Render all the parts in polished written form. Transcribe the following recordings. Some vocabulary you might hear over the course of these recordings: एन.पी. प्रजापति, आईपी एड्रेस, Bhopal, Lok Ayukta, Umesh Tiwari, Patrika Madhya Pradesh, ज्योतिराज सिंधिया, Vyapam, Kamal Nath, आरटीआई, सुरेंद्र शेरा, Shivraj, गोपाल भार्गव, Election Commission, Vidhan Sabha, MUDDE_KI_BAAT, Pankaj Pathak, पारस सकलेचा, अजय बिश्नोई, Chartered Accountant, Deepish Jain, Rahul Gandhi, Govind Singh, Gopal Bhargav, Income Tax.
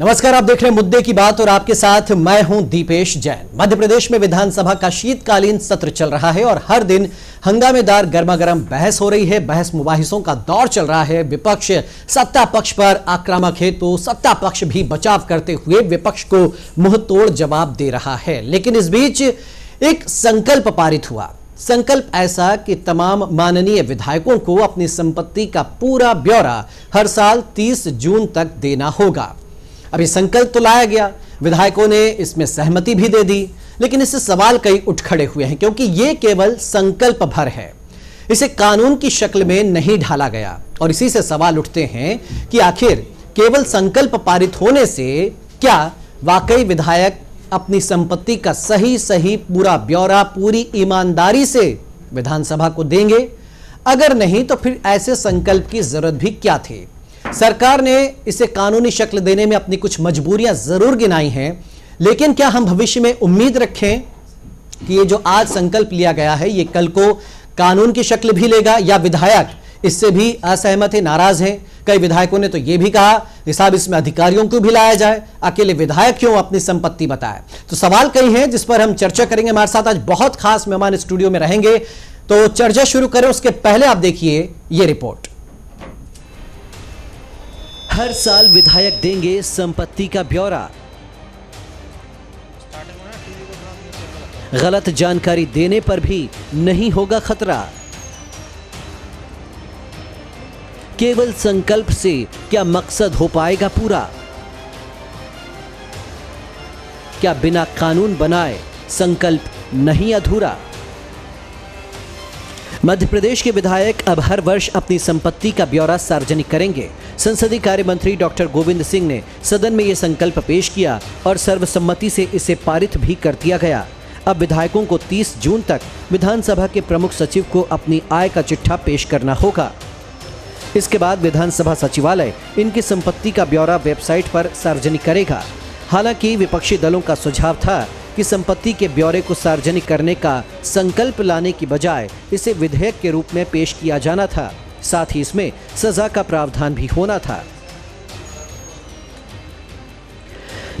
नमस्कार, आप देख रहे हैं मुद्दे की बात और आपके साथ मैं हूं दीपेश जैन। मध्य प्रदेश में विधानसभा का शीतकालीन सत्र चल रहा है और हर दिन हंगामेदार गर्मागर्म बहस हो रही है। बहस मुबाहिसों का दौर चल रहा है। विपक्ष सत्ता पक्ष पर आक्रामक है तो सत्ता पक्ष भी बचाव करते हुए विपक्ष को मुंहतोड़ जवाब दे रहा है। लेकिन इस बीच एक संकल्प पारित हुआ, संकल्प ऐसा कि तमाम माननीय विधायकों को अपनी संपत्ति का पूरा ब्यौरा हर साल 30 जून तक देना होगा। अभी संकल्प तो लाया गया, विधायकों ने इसमें सहमति भी दे दी, लेकिन इससे सवाल कई उठ खड़े हुए हैं क्योंकि यह केवल संकल्प भर है, इसे कानून की शक्ल में नहीं ढाला गया। और इसी से सवाल उठते हैं कि आखिर केवल संकल्प पारित होने से क्या वाकई विधायक अपनी संपत्ति का सही पूरा ब्यौरा पूरी ईमानदारी से विधानसभा को देंगे? अगर नहीं तो फिर ऐसे संकल्प की जरूरत भी क्या थी? सरकार ने इसे कानूनी शक्ल देने में अपनी कुछ मजबूरियां जरूर गिनाई हैं, लेकिन क्या हम भविष्य में उम्मीद रखें कि ये जो आज संकल्प लिया गया है ये कल को कानून की शक्ल भी लेगा, या विधायक इससे भी असहमत है, नाराज हैं? कई विधायकों ने तो यह भी कहा कि साहब इसमें अधिकारियों को भी लाया जाए, अकेले विधायक क्यों अपनी संपत्ति बताए। तो सवाल कई हैं जिस पर हम चर्चा करेंगे। हमारे साथ आज बहुत खास मेहमान स्टूडियो में रहेंगे, तो चर्चा शुरू करें उसके पहले आप देखिए ये रिपोर्ट। हर साल विधायक देंगे संपत्ति का ब्यौरा, गलत जानकारी देने पर भी नहीं होगा खतरा। केवल संकल्प से क्या मकसद हो पाएगा पूरा? क्या बिना कानून बनाए संकल्प नहीं अधूरा? मध्य प्रदेश के विधायक अब हर वर्ष अपनी संपत्ति का ब्यौरा सार्वजनिक करेंगे। संसदीय कार्य मंत्री डॉक्टर गोविंद सिंह ने सदन में यह संकल्प पेश किया और सर्वसम्मति से इसे पारित भी कर दिया गया। अब विधायकों को 30 जून तक विधानसभा के प्रमुख सचिव को अपनी आय का चिट्ठा पेश करना होगा। इसके बाद विधानसभा सचिवालय इनकी संपत्ति का ब्यौरा वेबसाइट पर सार्वजनिक करेगा। हालांकि विपक्षी दलों का सुझाव था कि संपत्ति के ब्यौरे को सार्वजनिक करने का संकल्प लाने की बजाय इसे विधेयक के रूप में पेश किया जाना था, साथ ही इसमें सजा का प्रावधान भी होना था।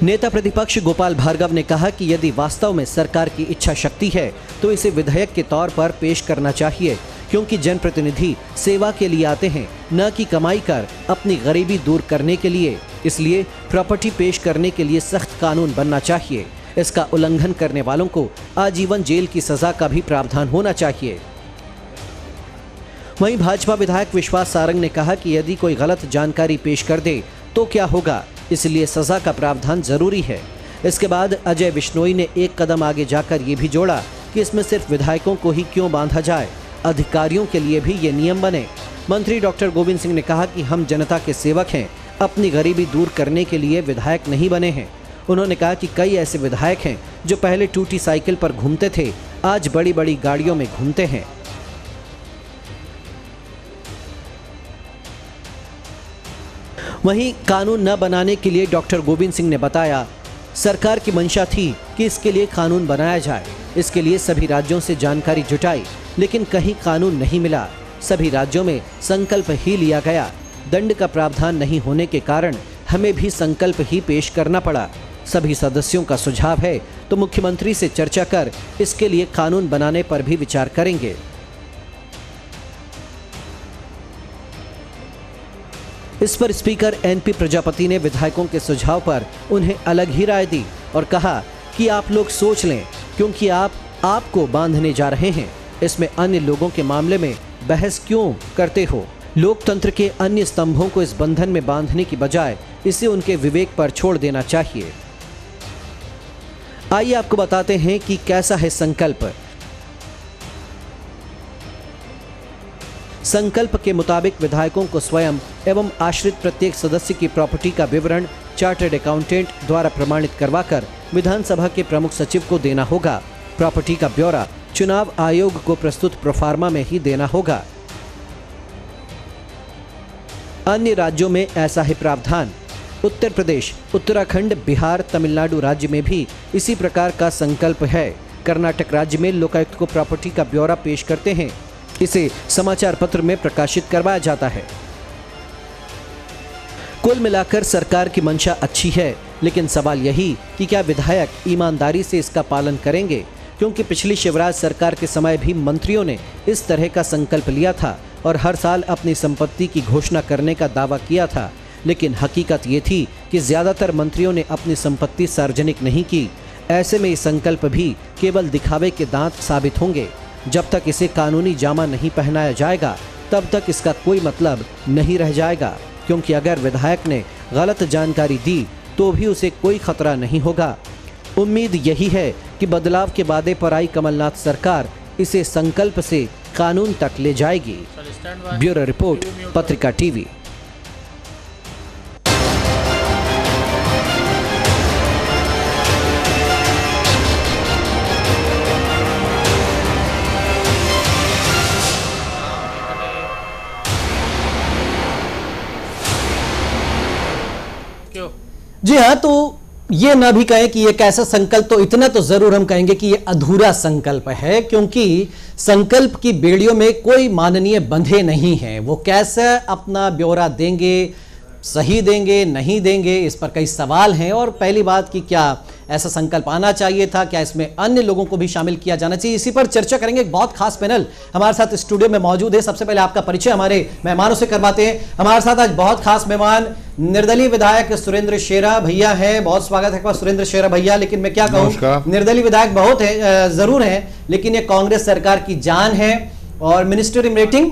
नेता प्रतिपक्ष गोपाल भार्गव ने कहा कि यदि वास्तव में सरकार की इच्छा शक्ति है तो इसे विधेयक के तौर पर पेश करना चाहिए, क्योंकि जनप्रतिनिधि सेवा के लिए आते हैं, न कि कमाई कर अपनी गरीबी दूर करने के लिए। इसलिए प्रॉपर्टी पेश करने के लिए सख्त कानून बनना चाहिए। इसका उल्लंघन करने वालों को आजीवन जेल की सजा का भी प्रावधान होना चाहिए। वहीं भाजपा विधायक विश्वास सारंग ने कहा कि यदि कोई गलत जानकारी पेश कर दे तो क्या होगा, इसलिए सजा का प्रावधान जरूरी है। इसके बाद अजय बिश्नोई ने एक कदम आगे जाकर ये भी जोड़ा कि इसमें सिर्फ विधायकों को ही क्यों बांधा जाए, अधिकारियों के लिए भी ये नियम बने। मंत्री डॉक्टर गोविंद सिंह ने कहा कि हम जनता के सेवक हैं, अपनी गरीबी दूर करने के लिए विधायक नहीं बने हैं। उन्होंने कहा कि कई ऐसे विधायक हैं जो पहले टूटी साइकिल पर घूमते थे, आज बड़ी बड़ी गाड़ियों में घूमते हैं। वहीं कानून न बनाने के लिए डॉक्टर गोविंद सिंह ने बताया सरकार की मंशा थी कि इसके लिए कानून बनाया जाए। इसके लिए सभी राज्यों से जानकारी जुटाई, लेकिन कहीं कानून नहीं मिला। सभी राज्यों में संकल्प ही लिया गया। दंड का प्रावधान नहीं होने के कारण हमें भी संकल्प ही पेश करना पड़ा। सभी सदस्यों का सुझाव है तो मुख्यमंत्री से चर्चा कर इसके लिए कानून बनाने पर भी विचार करेंगे। इस पर स्पीकर एन.पी. प्रजापति ने विधायकों के सुझाव पर उन्हें अलग ही राय दी और कहा कि आप लोग सोच लें, क्योंकि आप आपको बांधने जा रहे हैं। इसमें अन्य लोगों के मामले में बहस क्यों करते हो? लोकतंत्र के अन्य स्तंभों को इस बंधन में बांधने की बजाय इसे उनके विवेक पर छोड़ देना चाहिए। आइए आपको बताते हैं कि कैसा है संकल्प। संकल्प के मुताबिक विधायकों को स्वयं एवं आश्रित प्रत्येक सदस्य की प्रॉपर्टी का विवरण चार्टर्ड अकाउंटेंट द्वारा प्रमाणित करवाकर विधानसभा के प्रमुख सचिव को देना होगा। प्रॉपर्टी का ब्यौरा चुनाव आयोग को प्रस्तुत प्रोफार्मा में ही देना होगा। अन्य राज्यों में ऐसा ही प्रावधान उत्तर प्रदेश, उत्तराखंड, बिहार, तमिलनाडु राज्य में भी इसी प्रकार का संकल्प है। कर्नाटक राज्य में लोकायुक्त को प्रॉपर्टी का ब्यौरा पेश करते हैं, इसे समाचार पत्र में प्रकाशित करवाया जाता है। कुल मिलाकर सरकार की मंशा अच्छी है, लेकिन सवाल यही कि क्या विधायक ईमानदारी से इसका पालन करेंगे, क्योंकि पिछली शिवराज सरकार के समय भी मंत्रियों ने इस तरह का संकल्प लिया था और हर साल अपनी संपत्ति की घोषणा करने का दावा किया था, लेकिन हकीकत ये थी कि ज़्यादातर मंत्रियों ने अपनी संपत्ति सार्वजनिक नहीं की। ऐसे में ये संकल्प भी केवल दिखावे के दांत साबित होंगे। जब तक इसे कानूनी जामा नहीं पहनाया जाएगा तब तक इसका कोई मतलब नहीं रह जाएगा, क्योंकि अगर विधायक ने गलत जानकारी दी तो भी उसे कोई खतरा नहीं होगा। उम्मीद यही है कि बदलाव के वादे पर आई कमलनाथ सरकार इसे संकल्प से कानून तक ले जाएगी। Bureau report, Patrika TV. जी हाँ, तो ये ना भी कहें कि ये कैसा संकल्प, तो इतना तो जरूर हम कहेंगे कि ये अधूरा संकल्प है, क्योंकि संकल्प की बेड़ियों में कोई माननीय बंधे नहीं हैं। वो कैसे अपना ब्यौरा देंगे, सही देंगे नहीं देंगे, इस पर कई सवाल हैं। और पहली बात कि क्या ऐसा संकल्प आना चाहिए था, क्या इसमें अन्य लोगों को भी शामिल किया जाना चाहिए, इसी पर चर्चा करेंगे। एक बहुत खास पैनल हमारे साथ स्टूडियो में मौजूद है। सबसे पहले आपका परिचय हमारे मेहमानों से करवाते हैं। हमारे साथ आज बहुत खास मेहमान निर्दलीय विधायक सुरेंद्र शेरा भैया हैं। बहुत स्वागत है सुरेंद्र शेरा भैया। लेकिन मैं क्या कहूँ, निर्दलीय विधायक बहुत है जरूर है, लेकिन ये कांग्रेस सरकार की जान है और मिनिस्टर इन रेटिंग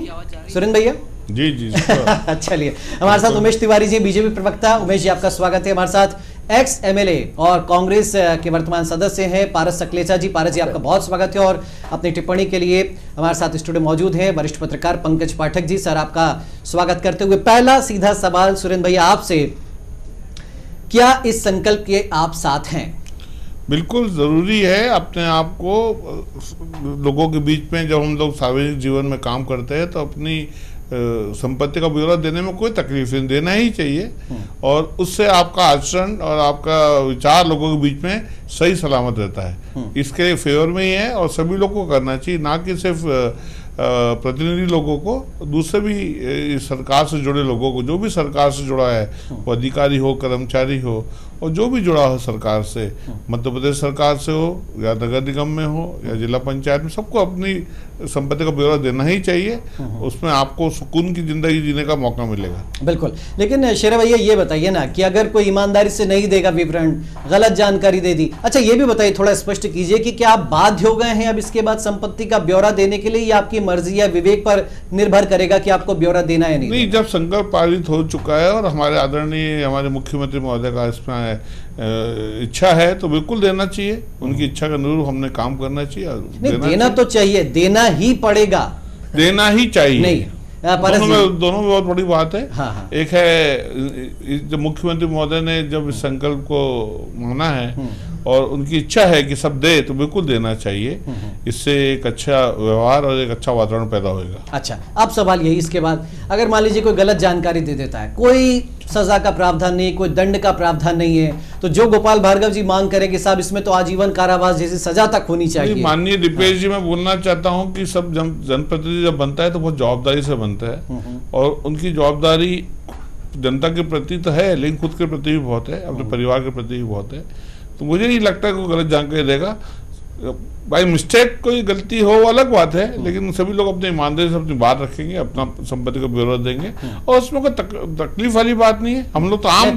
सुरेंद्र भैया जी जी चलिए हमारे साथ उमेश तिवारी जी, बीजेपी प्रवक्ता। उमेश जी आपका स्वागत है। हमारे साथ एक्स एमएलए और कांग्रेस के वर्तमान सदस्य हैं पारस सकलेचा जी। पारस जी आपका बहुत स्वागत है। और अपनी टिप्पणी के लिए हमारे साथ स्टूडियो मौजूद हैं वरिष्ठ पत्रकार पंकज पाठक जी। सर आपका स्वागत करते हुए पहला सीधा सवाल सुरेंद्र भैया आपसे, क्या इस संकल्प के आप साथ हैं? बिल्कुल ज़रूरी है अपने आप को लोगों के बीच में, जब हम लोग सार्वजनिक जीवन में काम करते हैं तो अपनी संपत्ति का ब्यौरा देने में कोई तकलीफ नहीं, देना ही चाहिए। और उससे आपका आचरण और आपका विचार लोगों के बीच में सही सलामत रहता है, इसके फेवर में ही है। और सभी लोगों को करना चाहिए, ना कि सिर्फ प्रतिनिधि लोगों को, दूसरे भी सरकार से जुड़े लोगों को। जो भी सरकार से जुड़ा है वो अधिकारी हो, कर्मचारी हो, और जो भी जुड़ा हो सरकार से, मध्य प्रदेश सरकार से हो या नगर निगम में हो या जिला पंचायत में, सबको अपनी संपत्ति का ब्यौरा देना ही चाहिए। उसमें आपको सुकून की जिंदगी जीने का मौका मिलेगा। बिल्कुल, लेकिन शेरा भैया ये बताइए ना कि अगर कोई ईमानदारी से नहीं देगा विवरण, गलत जानकारी दे दी, अच्छा ये भी बताइए, थोड़ा स्पष्ट कीजिए कि क्या आप बाध्य हो गए हैं अब इसके बाद संपत्ति का ब्यौरा देने के लिए, या आपकी मर्जी या विवेक पर निर्भर करेगा कि आपको ब्यौरा देना है? नहीं, जब संकल्प पारित हो चुका है और हमारे आदरणीय हमारे मुख्यमंत्री महोदय का इसमें इच्छा है तो बिल्कुल देना चाहिए। उनकी इच्छा के अनुरूप हमने काम करना चाहिए। देना तो चाहिए, देना ही पड़ेगा, देना ही चाहिए। नहीं, दोनों में बहुत बड़ी बात है। हाँ हाँ। एक है जब मुख्यमंत्री महोदय ने जब इस संकल्प को माना है और उनकी इच्छा है कि सब दे, तो बिल्कुल देना चाहिए। इससे एक अच्छा व्यवहार और एक अच्छा वातावरण पैदा होगा। अच्छा, अब सवाल यही, इसके बाद अगर मान लीजिए कोई गलत जानकारी दे देता है, कोई सजा का प्रावधान नहीं, कोई दंड का प्रावधान नहीं है, तो जो गोपाल भार्गव जी मांग करेंगे साहब इसमें तो आजीवन कारावास जैसी सजा तक होनी चाहिए। माननीय दीपेश जी, मैं बोलना चाहता हूँ कि सब जनप्रतिनिधि जब बनता है तो बहुत जवाबदारी से बनता है, और उनकी जवाबदारी जनता के प्रति तो है, लेकिन खुद के प्रति भी बहुत है, अपने परिवार के प्रति भी बहुत है। तो मुझे नहीं लगता कि गलत जानकारी देगा। बाई मिस्टेक कोई गलती हो अलग बात है, लेकिन सभी लोग अपने ईमानदारी से अपनी बात रखेंगे, अपना संपत्ति का ब्यौरा देंगे, और उसमें कोई तकलीफ वाली बात नहीं है। हम लोग तो आम हम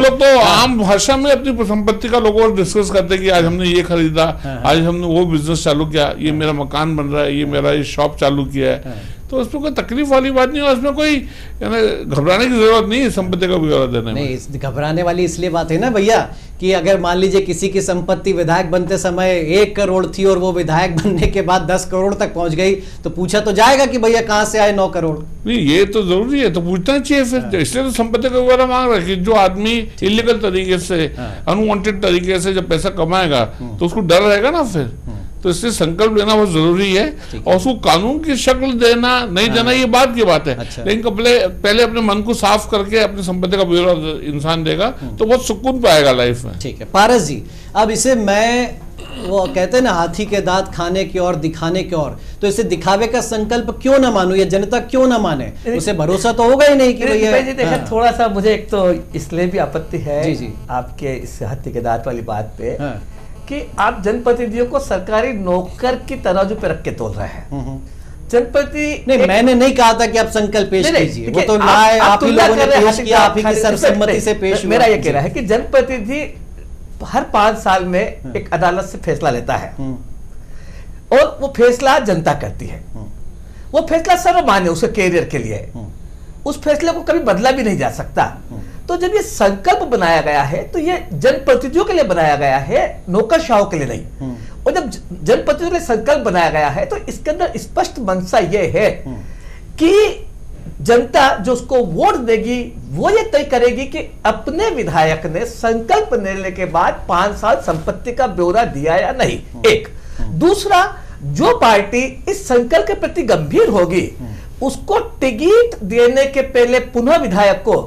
लोग तो आम भाषा में अपनी संपत्ति का लोगों से डिस्कस करते हैं कि आज हमने ये खरीदा, आज हमने वो बिजनेस चालू किया, ये मेरा मकान बन रहा है, ये मेरा ये शॉप चालू किया है। तो उसमें कोई तकलीफ वाली बात नहीं है, उसमें कोई घबराने की जरूरत नहीं है संपत्ति का ब्यौरा देने में। नहीं, घबराने वाली इसलिए बात है ना भैया कि अगर मान लीजिए किसी की संपत्ति विधायक बनते समय 1 करोड़ थी और वो विधायक बनने के बाद 10 करोड़ तक पहुंच गई, तो पूछा तो जाएगा कि भैया कहाँ से आए 9 करोड़? नहीं, ये तो जरूरी है, तो पूछना चाहिए। फिर इसलिए तो संपत्ति का ब्यौरा मांग रहा है कि जो आदमी इलीगल तरीके से, अनवांटेड तरीके से जब पैसा कमाएगा तो उसको डर रहेगा ना, फिर तो इससे संकल्प लेना बहुत जरूरी है और उसको कानून की शक्ल देना नहीं देना ये बात की बात है। लेकिन पहले अपने मन को साफ करके अपनी संपत्ति का ब्यौरा इंसान देगा तो बहुत सुकून पाएगा लाइफ में। ठीक है पारस जी, अब इसे मैं वो कहते हैं ना हाथी के दांत खाने की और दिखाने की और, तो इसे दिखावे का संकल्प क्यों ना मानूं या जनता क्यों ना माने, उसे भरोसा तो होगा ही नहीं कि भैया। थोड़ा सा मुझे एक तो इसलिए भी आपत्ति है जी जी आपके इस हाथी के दांत वाली बात पे कि आप जनप्रतिनिधियों को सरकारी नौकर की तराजू पे रख के तोल रहे हैं। जनप्रति नहीं, मैंने नहीं कहा था कि आप संकल्प पेश कीजिए, वो तो आप ही लोगों ने पेश किया, आप ही की सर्वसम्मति से पेश। मेरा ये कह रहा है कि जनप्रतिनिधि हर 5 साल में एक अदालत से फैसला लेता है और वो फैसला जनता करती है, वो फैसला सर्वमान्य उसके कैरियर के लिए, उस फैसले को कभी बदला भी नहीं जा सकता। तो जब ये संकल्प बनाया गया है तो ये जनप्रतिनिधियों के लिए बनाया गया है, नौकरशाहों के लिए नहीं। और जब जनप्रतिनिधियों के लिए संकल्प बनाया गया है तो इसके अंदर स्पष्ट मंशा ये है कि जनता जो उसको वोट देगी वो ये तय करेगी कि अपने विधायक ने संकल्प लेने के बाद 5 साल संपत्ति का ब्यौरा दिया या नहीं। एक दूसरा, जो पार्टी इस संकल्प के प्रति गंभीर होगी उसको टिकट देने के पहले पुनः विधायक को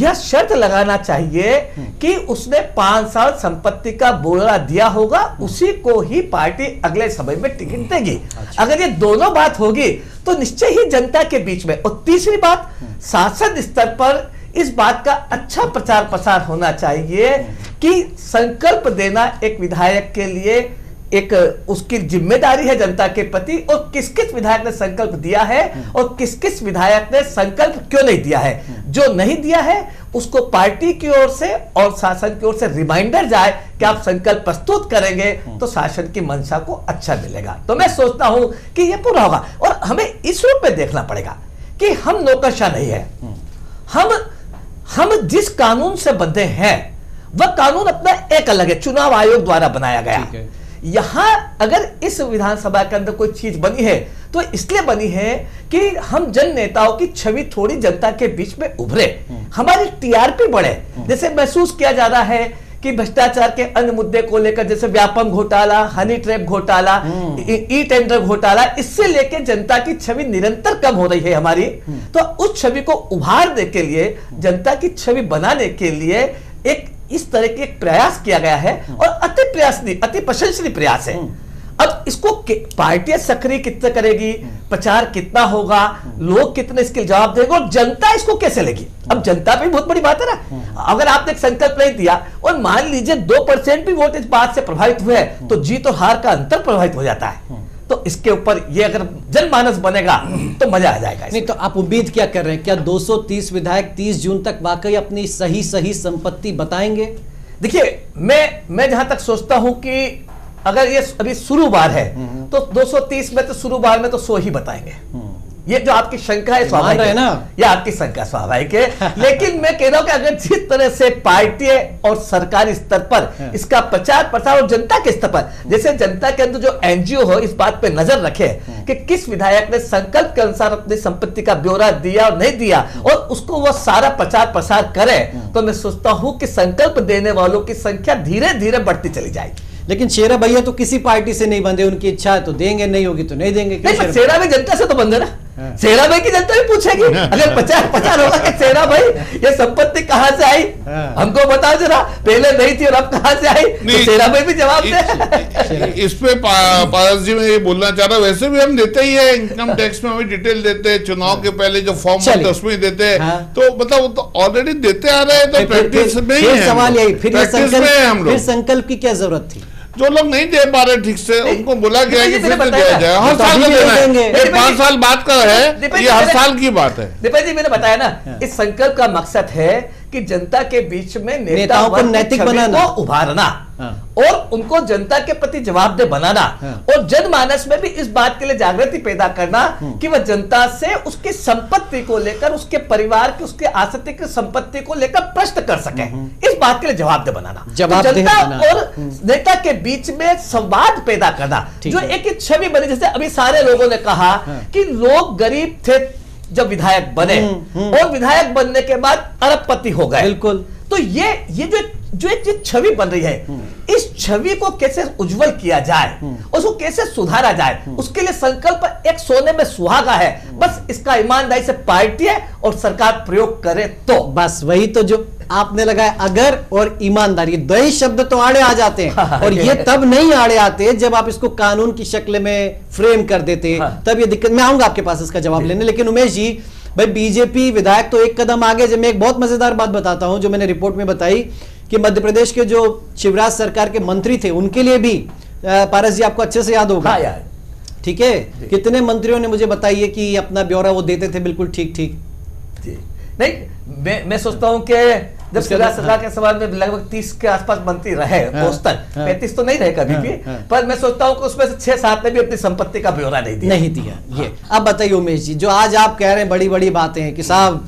यह शर्त लगाना चाहिए कि उसने 5 साल संपत्ति का ब्यौरा दिया होगा, उसी को ही पार्टी अगले समय में टिकट देगी। अच्छा। अगर ये दोनों बात होगी तो निश्चय ही जनता के बीच में। और तीसरी बात, शासन स्तर पर इस बात का अच्छा प्रचार प्रसार होना चाहिए कि संकल्प देना एक विधायक के लिए एक उसकी जिम्मेदारी है जनता के प्रति, और किस किस विधायक ने संकल्प दिया है और किस किस विधायक ने संकल्प क्यों नहीं दिया है। जो नहीं दिया है उसको पार्टी की ओर से और शासन की ओर से रिमाइंडर जाए कि आप संकल्प प्रस्तुत करेंगे तो शासन की मंशा को अच्छा मिलेगा। तो मैं सोचता हूं कि यह पूरा होगा। और हमें इस रूप में देखना पड़ेगा कि हम नौकरशाह नहीं है, हम जिस कानून से बंधे हैं वह कानून अपना एक अलग है, चुनाव आयोग द्वारा बनाया गया। यहां अगर इस विधानसभा के अंदर कोई चीज बनी है तो इसलिए बनी है कि हम जन नेताओं की छवि थोड़ी जनता के बीच में उभरे, हमारी टीआरपी बढ़े। जैसे महसूस किया जा रहा है कि भ्रष्टाचार के अन्य मुद्दे को लेकर, जैसे व्यापम घोटाला, हनी ट्रैप घोटाला, ई टेंडर घोटाला, इससे लेकर जनता की छवि निरंतर कम हो रही है हमारी। तो उस छवि को उभारने के लिए, जनता की छवि बनाने के लिए एक इस तरह के एक प्रयास किया गया है और अति प्रशंसनीय प्रयास है। अब इसको पार्टियां सक्रिय कितना करेगी, प्रचार कितना होगा, लोग कितने इसके जवाब देंगे और जनता इसको कैसे लेगी। अब जनता भी बहुत बड़ी बात है ना, अगर आपने एक संकल्प नहीं दिया और मान लीजिए 2% भी वोट इस बात से प्रभावित हुए तो जीत और हार का अंतर प्रभावित हो जाता है। तो इसके ऊपर ये अगर जनमानस बनेगा तो मजा आ जाएगा। नहीं तो आप उम्मीद क्या कर रहे हैं, क्या 230 विधायक 30 जून तक वाकई अपनी सही संपत्ति बताएंगे? देखिए मैं जहां तक सोचता हूं कि अगर ये अभी शुरू बार है तो 230 में तो शुरू बार में तो 100 ही बताएंगे। ये जो आपकी शंका है स्वाभाविक है ना, ये आपकी शंका स्वाभाविक है। लेकिन मैं कह रहा हूं कि अगर जिस तरह से पार्टी और सरकारी स्तर पर इसका प्रचार प्रसार और जनता के स्तर पर, जैसे जनता के अंदर जो एनजीओ हो इस बात पे नजर रखे कि किस विधायक ने संकल्प के अनुसार अपनी संपत्ति का ब्यौरा दिया और नहीं दिया और उसको वो सारा प्रचार प्रसार करे, तो मैं सोचता हूं कि संकल्प देने वालों की संख्या धीरे धीरे बढ़ती चली जाएगी। लेकिन शेरा भैया तो किसी पार्टी से नहीं बंधे, उनकी इच्छा है तो देंगे, नहीं होगी तो नहीं देंगे। नहीं, शेरा भाई जनता से तो बंधे ना, शेरा भाई की जनता भी पूछेगी अगर पचास होगा कि शेरा भाई ये संपत्ति कहाँ से आई हमको बताओ जरा, पहले नहीं थी और अब कहाँ से आई, तो शेरा भाई भी जवाब दे। इस पे पारस जी मैं ये बोलना चाह रहा हूँ, वैसे भी हम देते ही है, इनकम टैक्स में हमें डिटेल देते हैं, चुनाव के पहले जो फॉर्म 10 में देते हैं, तो मतलब ऑलरेडी देते आ रहे हैं, तो प्रैक्टिस में ही सवाल यही, फिर संकल्प की क्या जरूरत थी? जो लोग नहीं दे पा रहे ठीक से उनको बोला गया कि फिर से दिया जाए, हर साल का देना है, 5 साल बाद का है, ये हर साल की बात है। दीपक जी मैंने बताया ना, इस संकल्प का मकसद है कि जनता के बीच में नेताओं को नैतिक बनाना, उभारना और उनको जनता के प्रति जवाबदेह बनाना और जनमानस में भी इस बात के लिए जागृति पैदा करना कि वह जनता से उसकी संपत्ति को लेकर, उसके परिवार की, उसके आसक्ति की संपत्ति को लेकर प्रश्न कर सके, इस बात के लिए जवाबदेह बनाना, जनता और नेता के बीच में संवाद पैदा करना, जो एक छवि बनी। जैसे अभी सारे लोगों ने कहा कि लोग गरीब थे जब विधायक बने और विधायक बनने के बाद अरबपति हो गए, बिल्कुल। तो ये जो छवि बन रही है, इस छवि को कैसे उज्जवल किया जाए, उसको कैसे सुधारा जाए, उसके लिए संकल्प एक सोने में सुहागा है। बस इसका ईमानदारी से पार्टी है और सरकार प्रयोग करे तो बस वही तो जो आपने लगाया अगर और ईमानदारी, दही शब्द तो आड़े आ जाते हैं। हाँ, और ये तब नहीं आड़े आते जब आप इसको कानून की शक्ल में फ्रेम कर देते। हाँ, तब ये दिक्कत। मैं आऊंगा आपके पास इसका जवाब लेने, लेकिन उमेश जी भाई बीजेपी विधायक तो एक कदम आगे। जब मैं एक बहुत मजेदार बात बताता हूं जो मैंने रिपोर्ट में बताई कि मध्य प्रदेश के जो शिवराज सरकार के मंत्री थे उनके लिए भी, पारस जी आपको अच्छे से याद होगा, ठीक है, कितने मंत्रियों ने मुझे बताइए कि अपना ब्यौरा वो देते थे बिल्कुल ठीक ठीक नहीं। मैं सोचता हूं कि जब शिवराज सरकार के समाज में लगभग 30 के आसपास मंत्री रहे, औसतन 35 तो नहीं रहे कभी भी, पर मैं सोचता हूं कि उसमें से 6-7 ने भी अपनी संपत्ति का ब्यौरा नहीं दिया। ये अब बताइए उमेश जी, जो आज आप कह रहे हैं बड़ी बड़ी बातें हैं कि साहब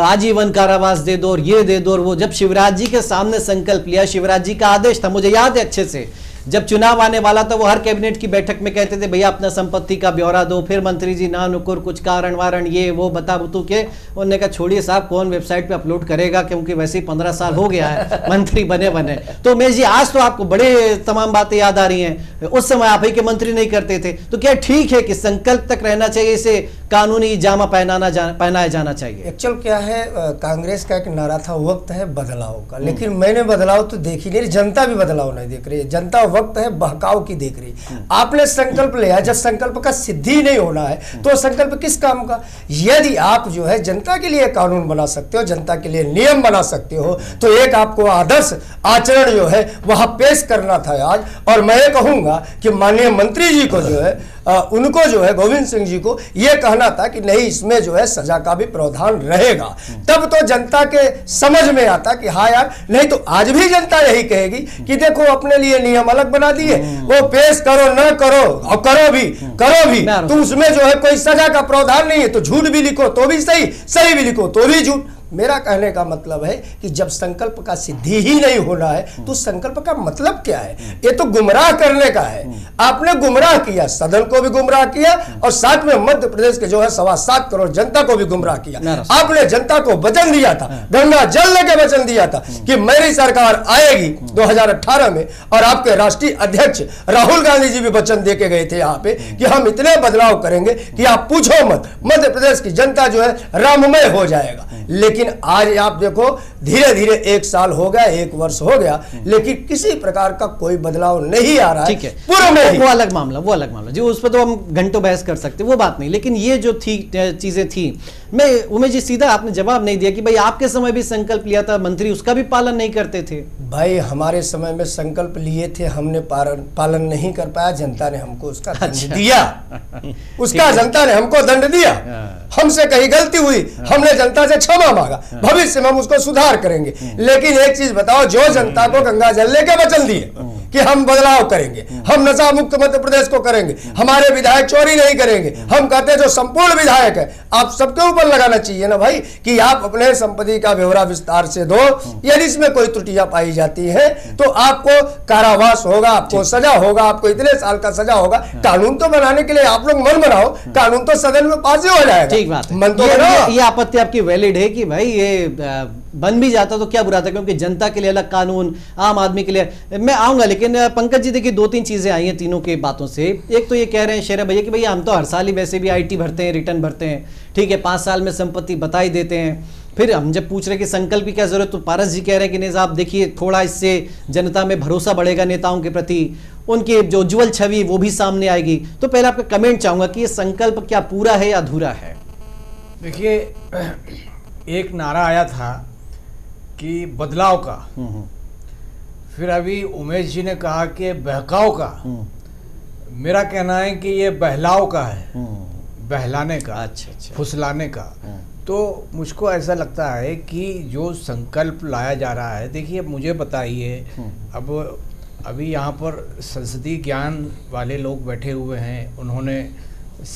आजीवन कारावास दे दो और ये दे दो और वो, जब शिवराज जी के सामने संकल्प लिया, शिवराज जी का आदेश था, मुझे याद है अच्छे से, जब चुनाव आने वाला था वो हर कैबिनेट की बैठक में कहते थे भैया अपना संपत्ति का ब्यौरा दो, फिर मंत्री जी ना नुकुर कुछ कारण वारण ये वो बता बुतू के, उन्होंने कहा छोड़िए साहब कौन वेबसाइट पे अपलोड करेगा क्योंकि वैसे ही 15 साल हो गया है मंत्री बने बने। तो उमेश जी आज तो आपको बड़े तमाम बातें याद आ रही हैं, उस समय आप ही के मंत्री नहीं करते थे, तो क्या ठीक है कि संकल्प तक रहना चाहिए, इसे कानूनी जामा पहनाया जाना चाहिए? एक्चुअल क्या है, कांग्रेस का एक नारा था वक्त है बदलाव का, लेकिन मैंने बदलाव तो देखी नहीं, जनता भी बदलाव नहीं देख रही है, जनता वक्त है बहकाव की देख रही। आपने संकल्प लिया, जब संकल्प का सिद्धि नहीं होना है तो संकल्प किस काम का? यदि आप जो है जनता के लिए कानून बना सकते हो, जनता के लिए नियम बना सकते हो, तो एक आपको आदर्श आचरण जो है वहां पेश करना था आज। और मैं कहूंगा कि माननीय मंत्री जी को जो है उनको जो है गोविंद सिंह जी को यह कहना था कि नहीं इसमें जो है सजा का भी प्रावधान रहेगा, तब तो जनता के समझ में आता कि हाँ यार, नहीं तो आज भी जनता यही कहेगी कि देखो अपने लिए नियम अलग बना दिए, वो पेश करो ना करो और करो भी तो उसमें जो है कोई सजा का प्रावधान नहीं है, तो झूठ भी लिखो तो भी सही, सही भी लिखो तो भी झूठ। मेरा कहने का मतलब है कि जब संकल्प का सिद्धि ही नहीं होना है तो संकल्प का मतलब क्या है? ये तो गुमराह करने का है। आपने गुमराह किया, सदन को भी गुमराह किया और साथ में मध्य प्रदेश के जो है 7.25 करोड़ जनता को भी गुमराह किया। आपने जनता को वचन दिया था, गंगा जल लेके वचन दिया था कि मेरी सरकार आएगी 2018 में, और आपके राष्ट्रीय अध्यक्ष राहुल गांधी जी भी वचन दे के गए थे यहाँ पे कि हम इतने बदलाव करेंगे कि आप पूछो मत, मध्य प्रदेश की जनता जो है राममय हो जाएगा। लेकिन आज आप देखो धीरे धीरे 1 साल हो गया, 1 वर्ष हो गया, लेकिन किसी प्रकार का कोई बदलाव नहीं आ रहा है। ठीक है, पूर्व में वो अलग मामला, जी उस पर तो हम घंटों बहस कर सकते, वो बात नहीं, लेकिन ये जो थी चीजें थी, मैं उमेश जी सीधा आपने जवाब नहीं दिया कि भाई आपके समय भी संकल्प लिया था मंत्री, उसका भी पालन नहीं करते थे। भाई हमारे समय में संकल्प लिए थे, हमने पालन नहीं कर पाया, जनता ने हमको उसका दंड दिया, जनता ने हमको दंड दिया, हमसे कहीं गलती हुई, हमने जनता से क्षमा मांगा, भविष्य में हम उसको सुधार करेंगे। लेकिन एक चीज बताओ, जो जनता को गंगा जल लेके वचन दिए कि हम बदलाव करेंगे, हम नशा मुक्त मध्य प्रदेश को करेंगे, हमारे विधायक चोरी नहीं करेंगे, हम कहते हैं जो संपूर्ण विधायक है, आप सबके ऊपर लगाना चाहिए ना भाई कि आप अपने संपत्ति का ब्यौरा विस्तार से दो, यदि इसमें कोई त्रुटियां पाई जाती है तो आपको कारावास होगा, आपको सजा होगा, आपको इतने साल का सजा होगा। कानून तो बनाने के लिए आप लोग मन बनाओ, कानून तो सदन में पास ही हो जाएगा। ठीक बात है, मन तो बनाओ। ये आपत्ति आपकी वैलिड है कि भाई ये बन भी जाता तो क्या बुरा था, क्योंकि जनता के लिए अलग कानून, आम आदमी के लिए। मैं आऊंगा, लेकिन पंकज जी देखिए 2-3 चीजें आई हैं तीनों के बातों से। एक तो ये कह रहे हैं शेरा भैया कि भैया हम तो हर साल ही वैसे भी आईटी भरते हैं, रिटर्न भरते हैं, ठीक है, 5 साल में संपत्ति बता ही देते हैं, फिर हम जब पूछ रहे कि संकल्प की क्या जरूरत, तो पारस जी कह रहे हैं कि नहीं साहब देखिए थोड़ा इससे जनता में भरोसा बढ़ेगा नेताओं के प्रति, उनकी जो उज्ज्वल छवि वो भी सामने आएगी। तो पहले आपका कमेंट चाहूंगा कि ये संकल्प क्या पूरा है या अधूरा है? देखिए एक नारा आया था कि बदलाव का, फिर अभी उमेश जी ने कहा कि बहकाव का, मेरा कहना है कि ये बहलाव का है, बहलाने का, अच्छा, फुसलाने का। तो मुझको ऐसा लगता है कि जो संकल्प लाया जा रहा है, देखिए मुझे बताइए, अब अभी यहाँ पर संसदीय ज्ञान वाले लोग बैठे हुए हैं, उन्होंने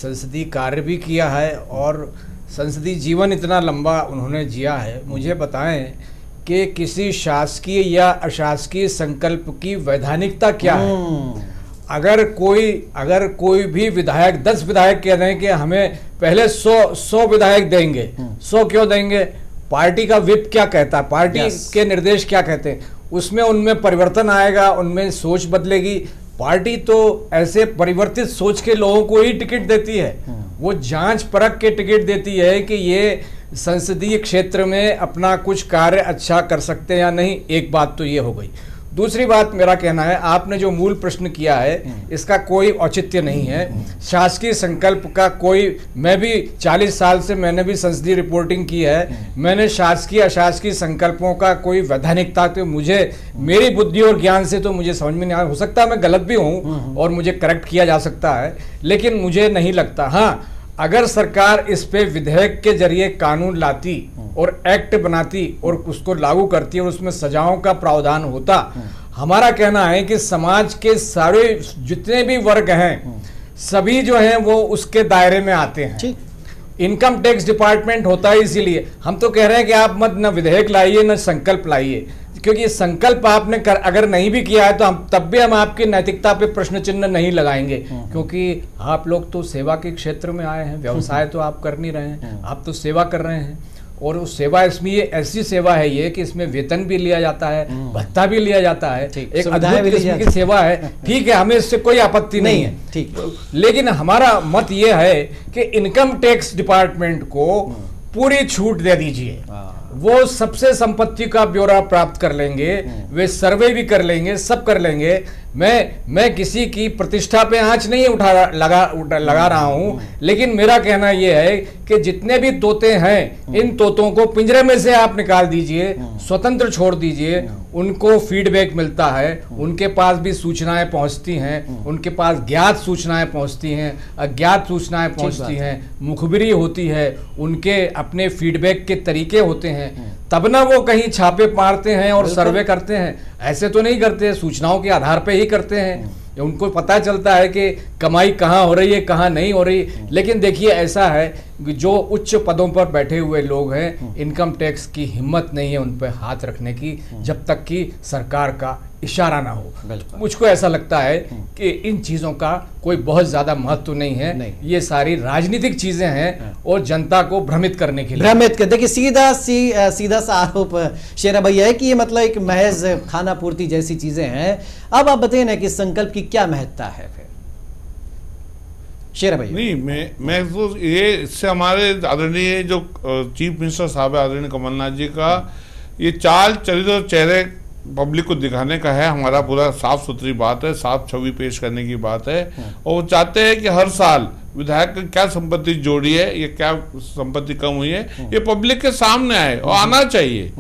संसदीय कार्य भी किया है और संसदीय जीवन इतना लंबा उन्होंने जिया है, मुझे बताएं कि किसी शासकीय या अशासकीय संकल्प की वैधानिकता क्या है। अगर कोई भी विधायक 10 विधायक कह रहे हैं कि हमें पहले 100 विधायक देंगे, 100 क्यों देंगे? पार्टी का विप क्या कहता है, पार्टी के निर्देश क्या कहते हैं, उसमें उनमें परिवर्तन आएगा, उनमें सोच बदलेगी। पार्टी तो ऐसे परिवर्तित सोच के लोगों को ही टिकट देती है, वो जांच परख के टिकट देती है कि ये संसदीय क्षेत्र में अपना कुछ कार्य अच्छा कर सकते हैं या नहीं। एक बात तो ये हो गई। दूसरी बात मेरा कहना है, आपने जो मूल प्रश्न किया है इसका कोई औचित्य नहीं है, शासकीय संकल्प का कोई, मैं भी 40 साल से मैंने भी संसदीय रिपोर्टिंग की है, मैंने शासकीय अशासकीय संकल्पों का कोई वैधानिकता तो मुझे, मेरी बुद्धि और ज्ञान से तो मुझे समझ में नहीं आ, हो सकता है मैं गलत भी हूँ और मुझे करेक्ट किया जा सकता है, लेकिन मुझे नहीं लगता। हाँ, अगर सरकार इस पे विधेयक के जरिए कानून लाती और एक्ट बनाती और उसको लागू करती और उसमें सजाओं का प्रावधान होता, हमारा कहना है कि समाज के सारे जितने भी वर्ग हैं सभी जो हैं वो उसके दायरे में आते हैं। इनकम टैक्स डिपार्टमेंट होता है, इसीलिए हम तो कह रहे हैं कि आप मत न विधेयक लाइए न संकल्प लाइए, क्योंकि संकल्प आपने अगर नहीं भी किया है तो हम तब भी हम आपकी नैतिकता पे प्रश्न चिन्ह नहीं लगाएंगे, क्योंकि आप लोग तो सेवा के क्षेत्र में आए हैं, व्यवसाय तो आप कर नहीं रहे हैं, आप तो सेवा कर रहे हैं। और उस सेवा, इसमें ये ऐसी सेवा है ये कि इसमें वेतन भी लिया जाता है, भत्ता भी लिया जाता है, एक अद्भुत किस्म की सेवा है। ठीक है, हमें इससे कोई आपत्ति नहीं है, ठीक, लेकिन हमारा मत ये है कि इनकम टैक्स डिपार्टमेंट को पूरी छूट दे दीजिए। वो सबसे संपत्ति का ब्यौरा प्राप्त कर लेंगे, वे सर्वे भी कर लेंगे, सब कर लेंगे। मैं किसी की प्रतिष्ठा पे आंच नहीं लगा रहा हूँ, लेकिन मेरा कहना यह है कि जितने भी तोते हैं इन तोतों को पिंजरे में से आप निकाल दीजिए, स्वतंत्र छोड़ दीजिए, उनको फीडबैक मिलता है, उनके पास भी सूचनाएं पहुँचती हैं, उनके पास ज्ञात सूचनाएं पहुँचती हैं, अज्ञात सूचनाएं पहुँचती हैं, मुखबिरी होती है, उनके अपने फीडबैक के तरीके होते हैं, तब ना वो कहीं छापे मारते हैं और सर्वे करते हैं। ऐसे तो नहीं करते, सूचनाओं के आधार पे ही करते हैं, उनको पता चलता है कि कमाई कहाँ हो रही है कहाँ नहीं हो रही। लेकिन देखिए ऐसा है, जो उच्च पदों पर बैठे हुए लोग हैं, इनकम टैक्स की हिम्मत नहीं है उन पर हाथ रखने की, जब तक कि सरकार का इशारा ना हो। मुझको ऐसा लगता है कि इन चीज़ों का कोई बहुत ज़्यादा महत्व नहीं है, ये सारी राजनीतिक चीज़ें हैं और जनता को भ्रमित करने के लिए। भ्रमित कर, देखिए सीधा सा आरोप शेरा भैया है कि ये मतलब एक महज खाना पूर्ति जैसी चीज़ें हैं। अब आप बताइए ना कि संकल्प की क्या महत्ता है फिर शेरा भैया? नहीं, मैं तो ये इससे हमारे आदरणीय जो चीफ मिनिस्टर साहब आदरणीय कमलनाथ जी का ये चाल चरित्र चेहरे पब्लिक को दिखाने का है, हमारा पूरा साफ सुथरी बात है, साफ छवि पेश करने की बात है। और वो चाहते हैं कि हर साल विधायक क्या संपत्ति जोड़ी है या क्या संपत्ति कम हुई है ये पब्लिक के सामने आए और आना चाहिए।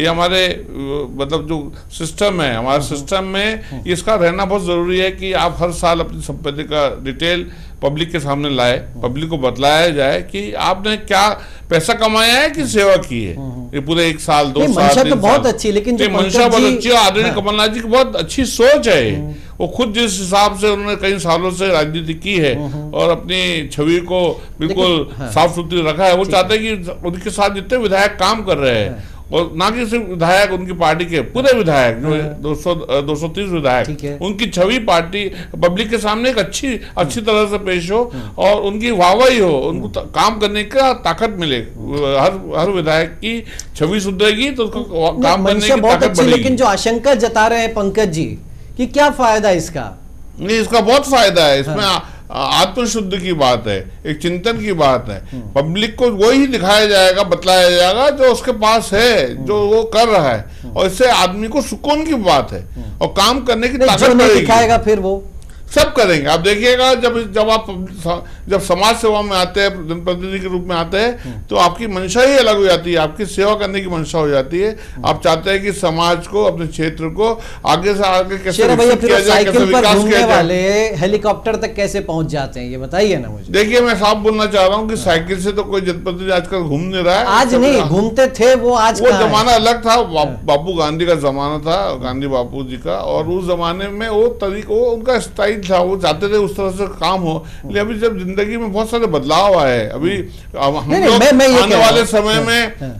ये हमारे मतलब जो सिस्टम है, हमारे सिस्टम में इसका रहना बहुत ज़रूरी है कि आप हर साल अपनी संपत्ति का डिटेल पब्लिक के सामने लाए, पब्लिक को बतलाया जाए कि आपने क्या पैसा कमाया है कि सेवा की है ये पूरे एक साल दो साल। तो बहुत अच्छी, लेकिन मंशा बहुत अच्छी है, आदरणीय कमलनाथ जी की बहुत अच्छी सोच है। वो खुद जिस हिसाब से उन्होंने कई सालों से राजनीति की है और अपनी छवि को बिल्कुल साफ सुथरी रखा है, वो चाहते हैं कि उनके साथ जितने विधायक काम कर रहे हैं और ना कि सिर्फ विधायक, उनकी पार्टी के पूरे विधायक जो 230 विधायक, उनकी छवि पार्टी पब्लिक के सामने एक अच्छी तरह से पेश हो और उनकी वाहवाही हो, उनको काम करने का ताकत मिले। हर विधायक की छवि सुधरेगी तो उसको काम करने की ताकत मिलेगी। लेकिन जो आशंका जता रहे हैं पंकज जी कि क्या फायदा इसका? नहीं, इसका बहुत फायदा है, इसमें आत्मशुद्ध की बात है, एक चिंतन की बात है। पब्लिक को वो ही दिखाया जाएगा, बतलाया जाएगा जो उसके पास है, जो वो कर रहा है, और इससे आदमी को सुकून की बात है और काम करने की ताकत दिखाएगा। फिर वो सब करेंगे, आप देखिएगा जब आप समाज सेवा में आते हैं, जनप्रतिनिधि के रूप में आते हैं, तो आपकी मंशा ही अलग हो जाती है, आपकी सेवा करने की मंशा हो जाती है। आप चाहते हैं कि समाज को, अपने क्षेत्र को आगे से आगे कैसे किया जाए, कैसे विकास किया जाए। हेलीकॉप्टर तक कैसे पहुंच जाते हैं ये बताइए ना मुझे। देखिए, मैं साफ बोलना चाह रहा हूँ कि साइकिल से तो कोई जनप्रतिनिधि आजकल घूम नहीं रहा है, आज नहीं घूमते थे वो, आज वो जमाना अलग था, बापू गांधी का जमाना था, गांधी बापू जी का, और उस जमाने में वो तरीका, उनका स्टाइल था, वो चाहते थे उस तरह से काम हो। लेकिन अभी जब जिंदगी में बहुत सारे बदलाव आए, अभी हम लोग आने वाले समय में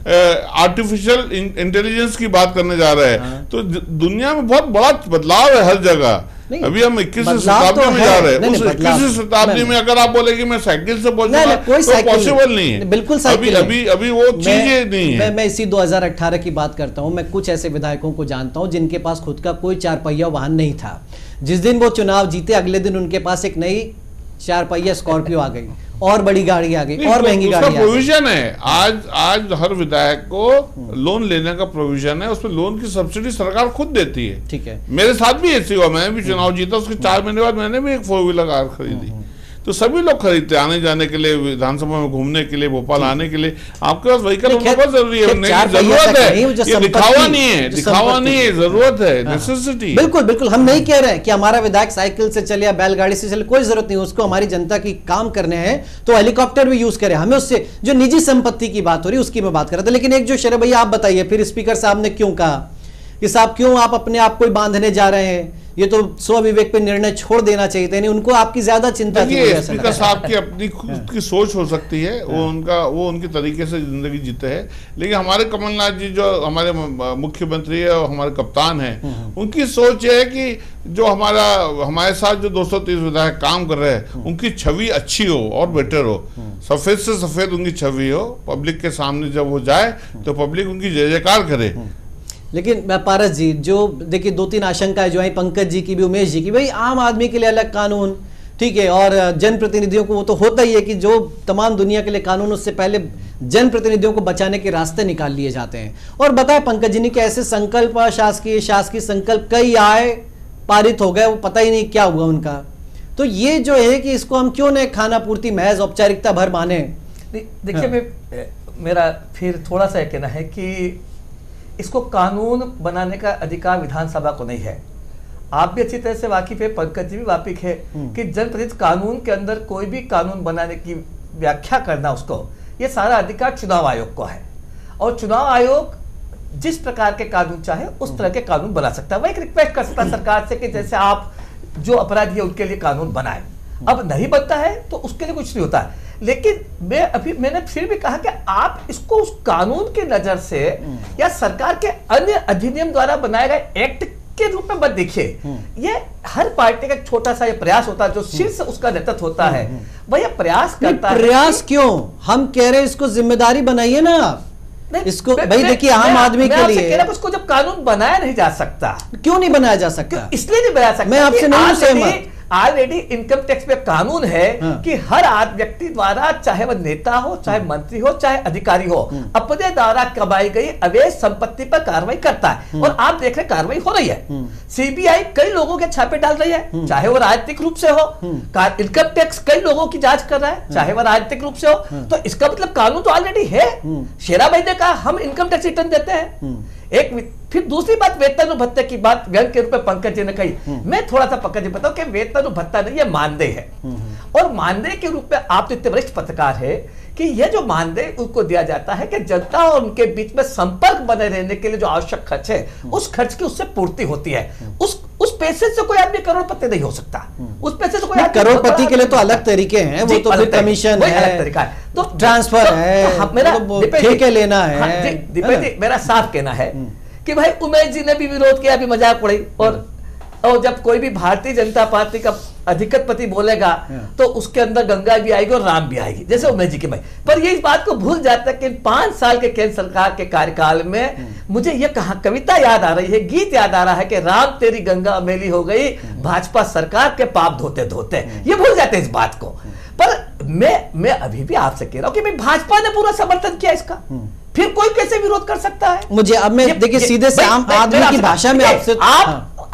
आर्टिफिशियल इंटेलिजेंस की बात करने जा रहे हैं, तो दुनिया में बहुत बड़ा बदलाव है हर जगह। अभी हम 21वीं शताब्दी में जा रहे हैं। उस 21वीं शताब्दी में अगर आप बोलेगी मैं साइकिल से पहुंचूंगा तो पॉसिबल नहीं है, बिल्कुल साइकिल अभी अभी वो चीजें नहीं है। मैं इसी 2018 की बात करता हूं। मैं कुछ ऐसे विधायकों को जानता हूं जिनके पास खुद का कोई चार पहिया वाहन नहीं था। जिस दिन वो चुनाव जीते अगले दिन उनके पास एक नई चार पहिया स्कॉर्पियो आ गई और बड़ी गाड़ी आ गई और महंगी गाड़ी आ गई। प्रोविजन है आज, आज हर विधायक को लोन लेने का प्रोविजन है, उसमें लोन की सब्सिडी सरकार खुद देती है। ठीक है, मेरे साथ भी ऐसी हुआ, मैंने भी चुनाव जीता, उसके 4 महीने बाद मैंने भी एक 4 व्हीलर कार खरीदी। तो सभी लोग खरीदते आने जाने के लिए, विधानसभा में घूमने के लिए, भोपाल आने के लिए। आपके पास व्हीकल होना बहुत जरूरी है, जरूरत है, ये दिखावा नहीं है, दिखावा नहीं है, जरूरत है, नेसेसिटी। बिल्कुल बिल्कुल, हम नहीं कह रहे हैं कि हमारा विधायक साइकिल से चले या बैलगाड़ी से चले, कोई जरूरत नहीं। उसको हमारी जनता की काम करने हैं तो हेलीकॉप्टर भी यूज करें। हमें उससे जो निजी संपत्ति की बात हो रही है उसकी मैं बात कर रहा था। लेकिन एक जो शेरा भैया आप बताइए, फिर स्पीकर साहब ने क्यों कहा कि साहब क्यों आप अपने आप को बांधने जा रहे हैं, ये तो स्व विवेक पे निर्णय छोड़ देना चाहिए था। नहीं, उनको आपकी ज्यादा चिंता थी। स्पीकर साहब की अपनी खुद की सोच हो सकती है, वो उनका, वो उनके तरीके से जिंदगी जीते हैं। लेकिन हमारे कमलनाथ जी जो हमारे मुख्यमंत्री है और हमारे कप्तान हैं, उनकी सोच है कि जो हमारा, हमारे साथ जो 230 विधायक काम कर रहे हैं उनकी छवि अच्छी हो और बेटर हो, सफेद से सफेद उनकी छवि हो, पब्लिक के सामने जब वो जाए तो पब्लिक उनकी जय जयकार करे। लेकिन पारस जी जो देखिए 2-3 आशंकाएं जो आई पंकज जी की भी, उमेश जी की, भाई आम आदमी के लिए अलग कानून, ठीक है, और जनप्रतिनिधियों को वो तो होता ही है कि जो तमाम दुनिया के लिए कानून, उससे पहले जनप्रतिनिधियों को बचाने के रास्ते निकाल लिए जाते हैं। और बताए पंकज जी ने कि ऐसे संकल्प शासकीय संकल्प कई आए, पारित हो गए, वो पता ही नहीं क्या हुआ उनका। तो ये जो है कि इसको हम क्यों न खाना पूर्ति महज औपचारिकता भर माने। देखिए मेरा फिर थोड़ा सा कहना है कि इसको कानून बनाने का अधिकार विधानसभा को नहीं है। आप भी अच्छी तरह से वाकिफ है, पंकज जी भी वाकिफ है कि जनप्रतिनिधि कानून के अंदर कोई भी कानून बनाने की व्याख्या करना, उसको ये सारा अधिकार चुनाव आयोग को है। और चुनाव आयोग जिस प्रकार के कानून चाहे उस तरह के कानून बना सकता है। वह एक रिक्वेस्ट कर सकता है सरकार से कि जैसे आप जो अपराधी है उनके लिए कानून बनाए। अब नहीं बनता है तो उसके लिए कुछ नहीं होता है। लेकिन मैं अभी, मैंने फिर भी कहा कि आप इसको उस कानून की नजर से या सरकार के अन्य अधिनियम द्वारा बनाए गए एक्ट के रूप में मत देखिए। ये हर पार्टी का छोटा सा ये प्रयास होता है, जो शीर्ष उसका नेतृत्व होता है वह ये प्रयास करता है। प्रयास क्यों, हम कह रहे हैं इसको जिम्मेदारी बनाइए ना आप। इसको भाई देखिए आम आदमी के लिए उसको जब कानून बनाया नहीं जा सकता, क्यों नहीं बनाया जा सकता, इसलिए नहीं बनाया सकता। मैं आपसे नहीं सहमत। ऑलरेडी इनकम टैक्स में कानून है कि हर व्यक्ति द्वारा, चाहे वह नेता हो, चाहे मंत्री हो, चाहे अधिकारी हो, अपने द्वारा कमाई गई अवैध संपत्ति पर कार्रवाई करता है। और आप देख रहे कार्रवाई हो रही है, सीबीआई कई लोगों के छापे डाल रही है, चाहे वो राजनीतिक रूप से हो। इनकम टैक्स कई लोगों की जांच कर रहा है, चाहे वह राजनीतिक रूप से हो। तो इसका मतलब कानून तो ऑलरेडी है। शेरा भाई ने कहा हम इनकम टैक्स रिटर्न देते हैं। एक फिर दूसरी बात वेतन और भत्ते की बात व्यंग के रूप में पंकज जी ने कही। मैं थोड़ा सा पंकज जी बताऊं कि वेतन और भत्ता नहीं, ये मानदेय है। और मानदेय के रूप में आप तो इतने वरिष्ठ पत्रकार है कि यह जो मानदेय उनको दिया जाता है कि जनता और उनके बीच में संपर्क बने रहने के लिए जो आवश्यक खर्च है उस खर्च की उससे पूर्ति होती है। उस पैसे से कोई आदमी करोड़पति नहीं हो सकता। उस पैसे से कोई करोड़पति के लिए तो अलग तरीके हैं, वो तो कमीशन है, तो ट्रांसफर है, लेना है। मेरा साफ कहना है कि भाई उमेश जी ने भी विरोध किया, अभी मजाक उड़ाई। और जब कोई भी भारतीय जनता पार्टी का अधिकृतपति बोलेगा तो उसके अंदर गंगा भी आएगी और राम भी आएगी, जैसे उमेश जी के भाई। पर ये इस बात को भूल जाता है कि 5 साल के केंद्र सरकार के कार्यकाल में मुझे ये कहा कविता याद आ रही है, गीत याद आ रहा है कि राम तेरी गंगा मेली हो गई, भाजपा सरकार के पाप धोते धोते। ये भूल जाते इस बात को। पर मैं अभी भी आपसे कह रहा हूं कि भाई भाजपा ने पूरा समर्थन किया इसका, फिर कोई कैसे विरोध कर सकता है। मुझे अब मैं देखिए सीधे से आम आदमी की भाषा में आपसे,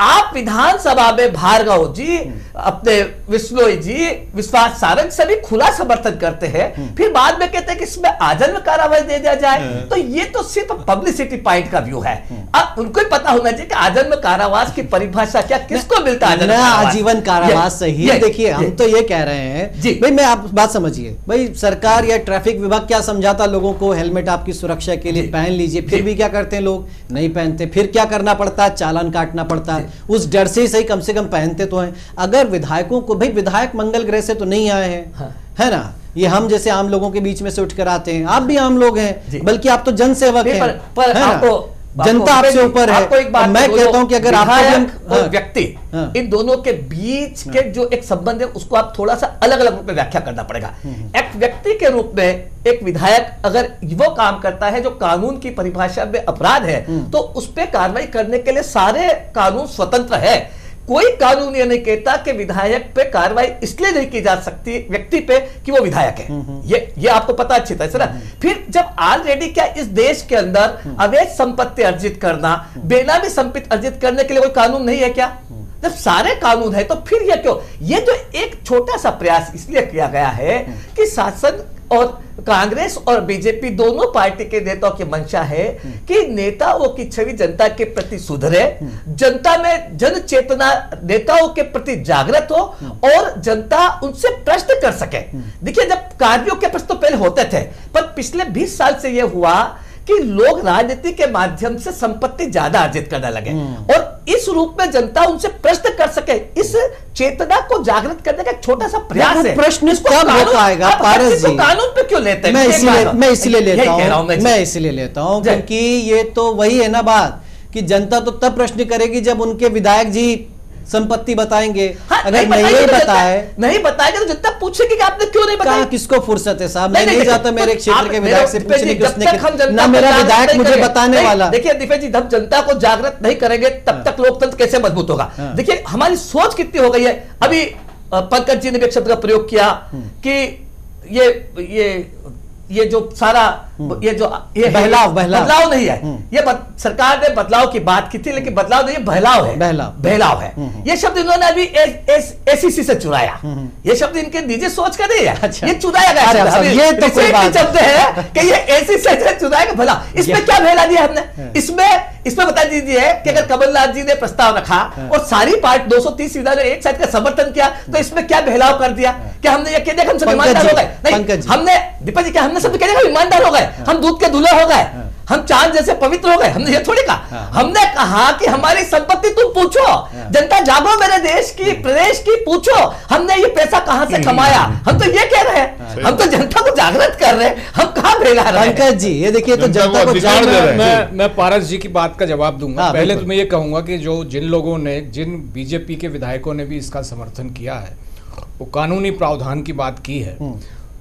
आप विधानसभा में भार्गव जी, अपने विश्नोई जी, विश्वास सारंग सभी खुला समर्थन करते हैं, फिर बाद में कहते हैं कि इसमें आजन्म कारावास दे दिया जाए। तो ये तो सिर्फ पब्लिसिटी पॉइंट का व्यू है। अब उनको ही पता होना चाहिए कि आजन्म कारावास की परिभाषा क्या, किसको मिलता है आजीवन कारावास। सही है, देखिए हम तो ये कह रहे हैं जी भाई, मैं आप बात समझिए भाई, सरकार या ट्रैफिक विभाग क्या समझाता लोगों को, हेलमेट आपकी सुरक्षा के लिए पहन लीजिए, फिर भी क्या करते हैं लोग नहीं पहनते, फिर क्या करना पड़ता है, चालान काटना पड़ता है। उस डर से ही सही कम से कम पहनते तो हैं। अगर विधायकों को भाई, विधायक मंगल ग्रह से तो नहीं आए हैं, है ना, ये हम जैसे आम लोगों के बीच में से उठकर आते हैं, आप भी आम लोग हैं, बल्कि आप तो जनसेवक हैं। पर आपको जनता आपसे ऊपर है। आपको एक बात मैं कहता हूं कि अगर आपको व्यक्ति इन दोनों के बीच के जो एक संबंध है उसको आप थोड़ा सा अलग अलग रूप में व्याख्या करना पड़ेगा। एक व्यक्ति के रूप में एक विधायक अगर वो काम करता है जो कानून की परिभाषा में अपराध है तो उस पर कार्रवाई करने के लिए सारे कानून स्वतंत्र है। कोई कानून ये नहीं कहता कि विधायक पे कार्रवाई इसलिए नहीं की जा सकती व्यक्ति पे कि वो विधायक है। ये आपको पता अच्छी तरह से ना। फिर जब ऑलरेडी क्या इस देश के अंदर अवैध संपत्ति अर्जित करना, बेनामी संपत्ति अर्जित करने के लिए कोई कानून नहीं है क्या? जब सारे कानून है तो फिर ये क्यों? ये जो एक छोटा सा प्रयास इसलिए किया गया है कि शासन और कांग्रेस और बीजेपी दोनों पार्टी के नेताओं की मंशा है कि नेताओं की छवि जनता के प्रति सुधरे, जनता में जन चेतना नेताओं के प्रति जागृत हो और जनता उनसे प्रश्न कर सके। देखिए जब कार्यों के प्रश्न तो पहले होते थे पर पिछले 20 साल से यह हुआ कि लोग राजनीति के माध्यम से संपत्ति ज्यादा अर्जित करने लगे और इस रूप में जनता उनसे प्रश्न कर सके, इस चेतना को जागृत करने का छोटा सा प्रयास है। प्रश्न कब हो पाएगा पारस जी? कानून पे क्यों लेते हैं? मैं इसलिए लेता हूं क्योंकि ये तो वही है ना बात कि जनता तो तब प्रश्न करेगी जब उनके विधायक जी संपत्ति बताएंगे। हाँ, अगर नहीं बताए नहीं बताएगा तो जनता पूछेगी कि आपने क्यों नहीं बताया। किसको फुर्सत है साहब? मैं नहीं जाता मेरे क्षेत्र के विधायक से पूछने की, ना मेरा विधायक मुझे बताने वाला। देखिए दीपेश जी, जब जनता को जागृत नहीं करेंगे तब तक लोकतंत्र कैसे मजबूत होगा? देखिए हमारी सोच कितनी हो गई है। अभी पंकज जी ने भी एक शब्द का प्रयोग किया कि ये जो सारा ये बहलाव नहीं है। ये सरकार ने बदलाव की बात की थी लेकिन बदलाव नहीं, बहलाव है। ये शब्द इन्होंने अभी एसीसी से चुराया। ये शब्द इनके निजी सोच का नहीं है। अच्छा। ये चुराया गया शब्द है कि ये एसीसी से चुराया भला। इसमें क्या बहला दिया हमने? इसमें बता दीजिए कि अगर कमलनाथ जी ने प्रस्ताव रखा और सारी पार्टी 230 विधायकों ने एक साथ का समर्थन किया तो इसमें क्या बहलाव कर दिया? क्या हमने ये कह दिया कि हम सब ईमानदार हो गए? नहीं, हमने दीपक जी क्या हमने सब कह दिया हम ईमानदार हो गए, हम दूध के दूल्हे हो गए, हम चांद जैसे पवित्र हो गए? हमने ये थोड़ी कहा। हमने कहा कि हमारी संपत्ति तुम पूछो, जनता जागो मेरे देश की प्रदेश की, पूछो हमने ये पैसा कहां से कमाया। हम तो ये कह रहे हैं, हम तो जनता को जागृत कर रहे हैं, हम कहां भेजा रहे हैं। पंकज जी ये देखिए तो जनता को जागृत कर रहे हैं। मैं पारस जी की बात का जवाब दूंगा। पहले तो मैं ये कहूंगा कि जो जिन लोगों ने, जिन बीजेपी के विधायकों ने भी इसका समर्थन किया है वो कानूनी प्रावधान की बात की है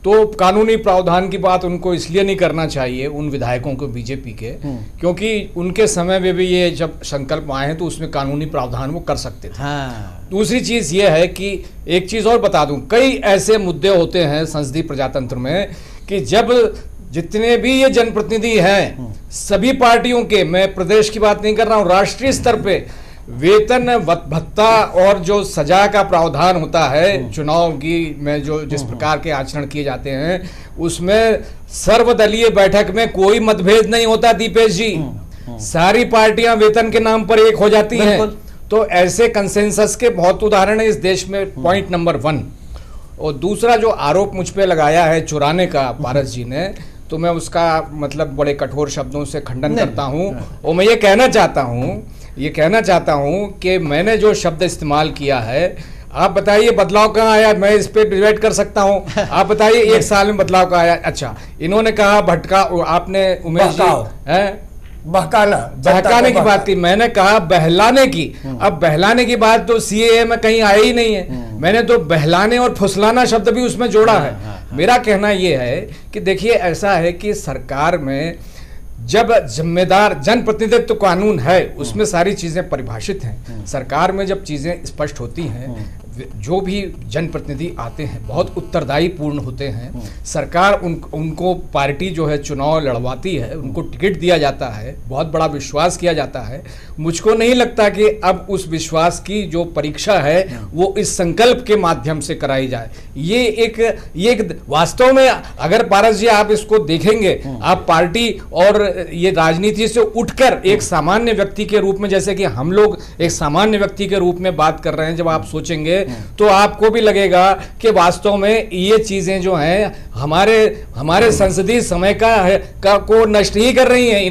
तो कानूनी प्रावधान की बात उनको इसलिए नहीं करना चाहिए उन विधायकों को बीजेपी के, क्योंकि उनके समय में भी ये जब संकल्प आए हैं तो उसमें कानूनी प्रावधान वो कर सकते थे। हाँ। दूसरी चीज़ ये है कि एक चीज़ और बता दूं, कई ऐसे मुद्दे होते हैं संसदीय प्रजातंत्र में कि जब जितने भी ये जनप्रतिनिधि हैं सभी पार्टियों के, मैं प्रदेश की बात नहीं कर रहा हूँ, राष्ट्रीय स्तर पर वेतन भत्ता और जो सजा का प्रावधान होता है चुनाव की में जो जिस प्रकार के आचरण किए जाते हैं उसमें सर्वदलीय बैठक में कोई मतभेद नहीं होता। दीपेश जी सारी पार्टियां वेतन के नाम पर एक हो जाती हैं। तो ऐसे कंसेंसस के बहुत उदाहरण है इस देश में, पॉइंट नंबर 1। और दूसरा जो आरोप मुझ पर लगाया है चुराने का पारस जी ने, तो मैं उसका मतलब बड़े कठोर शब्दों से खंडन करता हूँ और मैं ये कहना चाहता हूँ कि मैंने जो शब्द इस्तेमाल किया है, आप बताइए बदलाव कहाँ आया? मैं इस पर डिबेट कर सकता हूँ, आप बताइए एक साल में बदलाव कहाँ आया? अच्छा, इन्होंने कहा भटका, आपने उमेश जी है बहकाने की बात की, मैंने कहा बहलाने की। अब बहलाने की बात तो CAA में कहीं आया ही नहीं है। मैंने तो बहलाने और फुसलाना शब्द भी उसमें जोड़ा है। मेरा कहना यह है कि देखिए ऐसा है कि सरकार में जब जिम्मेदार जनप्रतिनिधित्व कानून है उसमें सारी चीज़ें परिभाषित हैं। सरकार में जब चीज़ें स्पष्ट होती हैं, जो भी जनप्रतिनिधि आते हैं बहुत उत्तरदायी पूर्ण होते हैं। सरकार उनको पार्टी जो है चुनाव लड़वाती है, उनको टिकट दिया जाता है, बहुत बड़ा विश्वास किया जाता है। मुझको नहीं लगता कि अब उस विश्वास की जो परीक्षा है वो इस संकल्प के माध्यम से कराई जाए। ये एक वास्तव में अगर पारस जी आप इसको देखेंगे, आप पार्टी और ये राजनीति से उठकर एक सामान्य व्यक्ति के रूप में, जैसे कि हम लोग एक सामान्य व्यक्ति के रूप में बात कर रहे हैं, जब आप सोचेंगे तो आपको भी लगेगा कि वास्तव में ये चीजें जो हैं हमारे संसदीय समय को नष्ट ही कर रही हैं।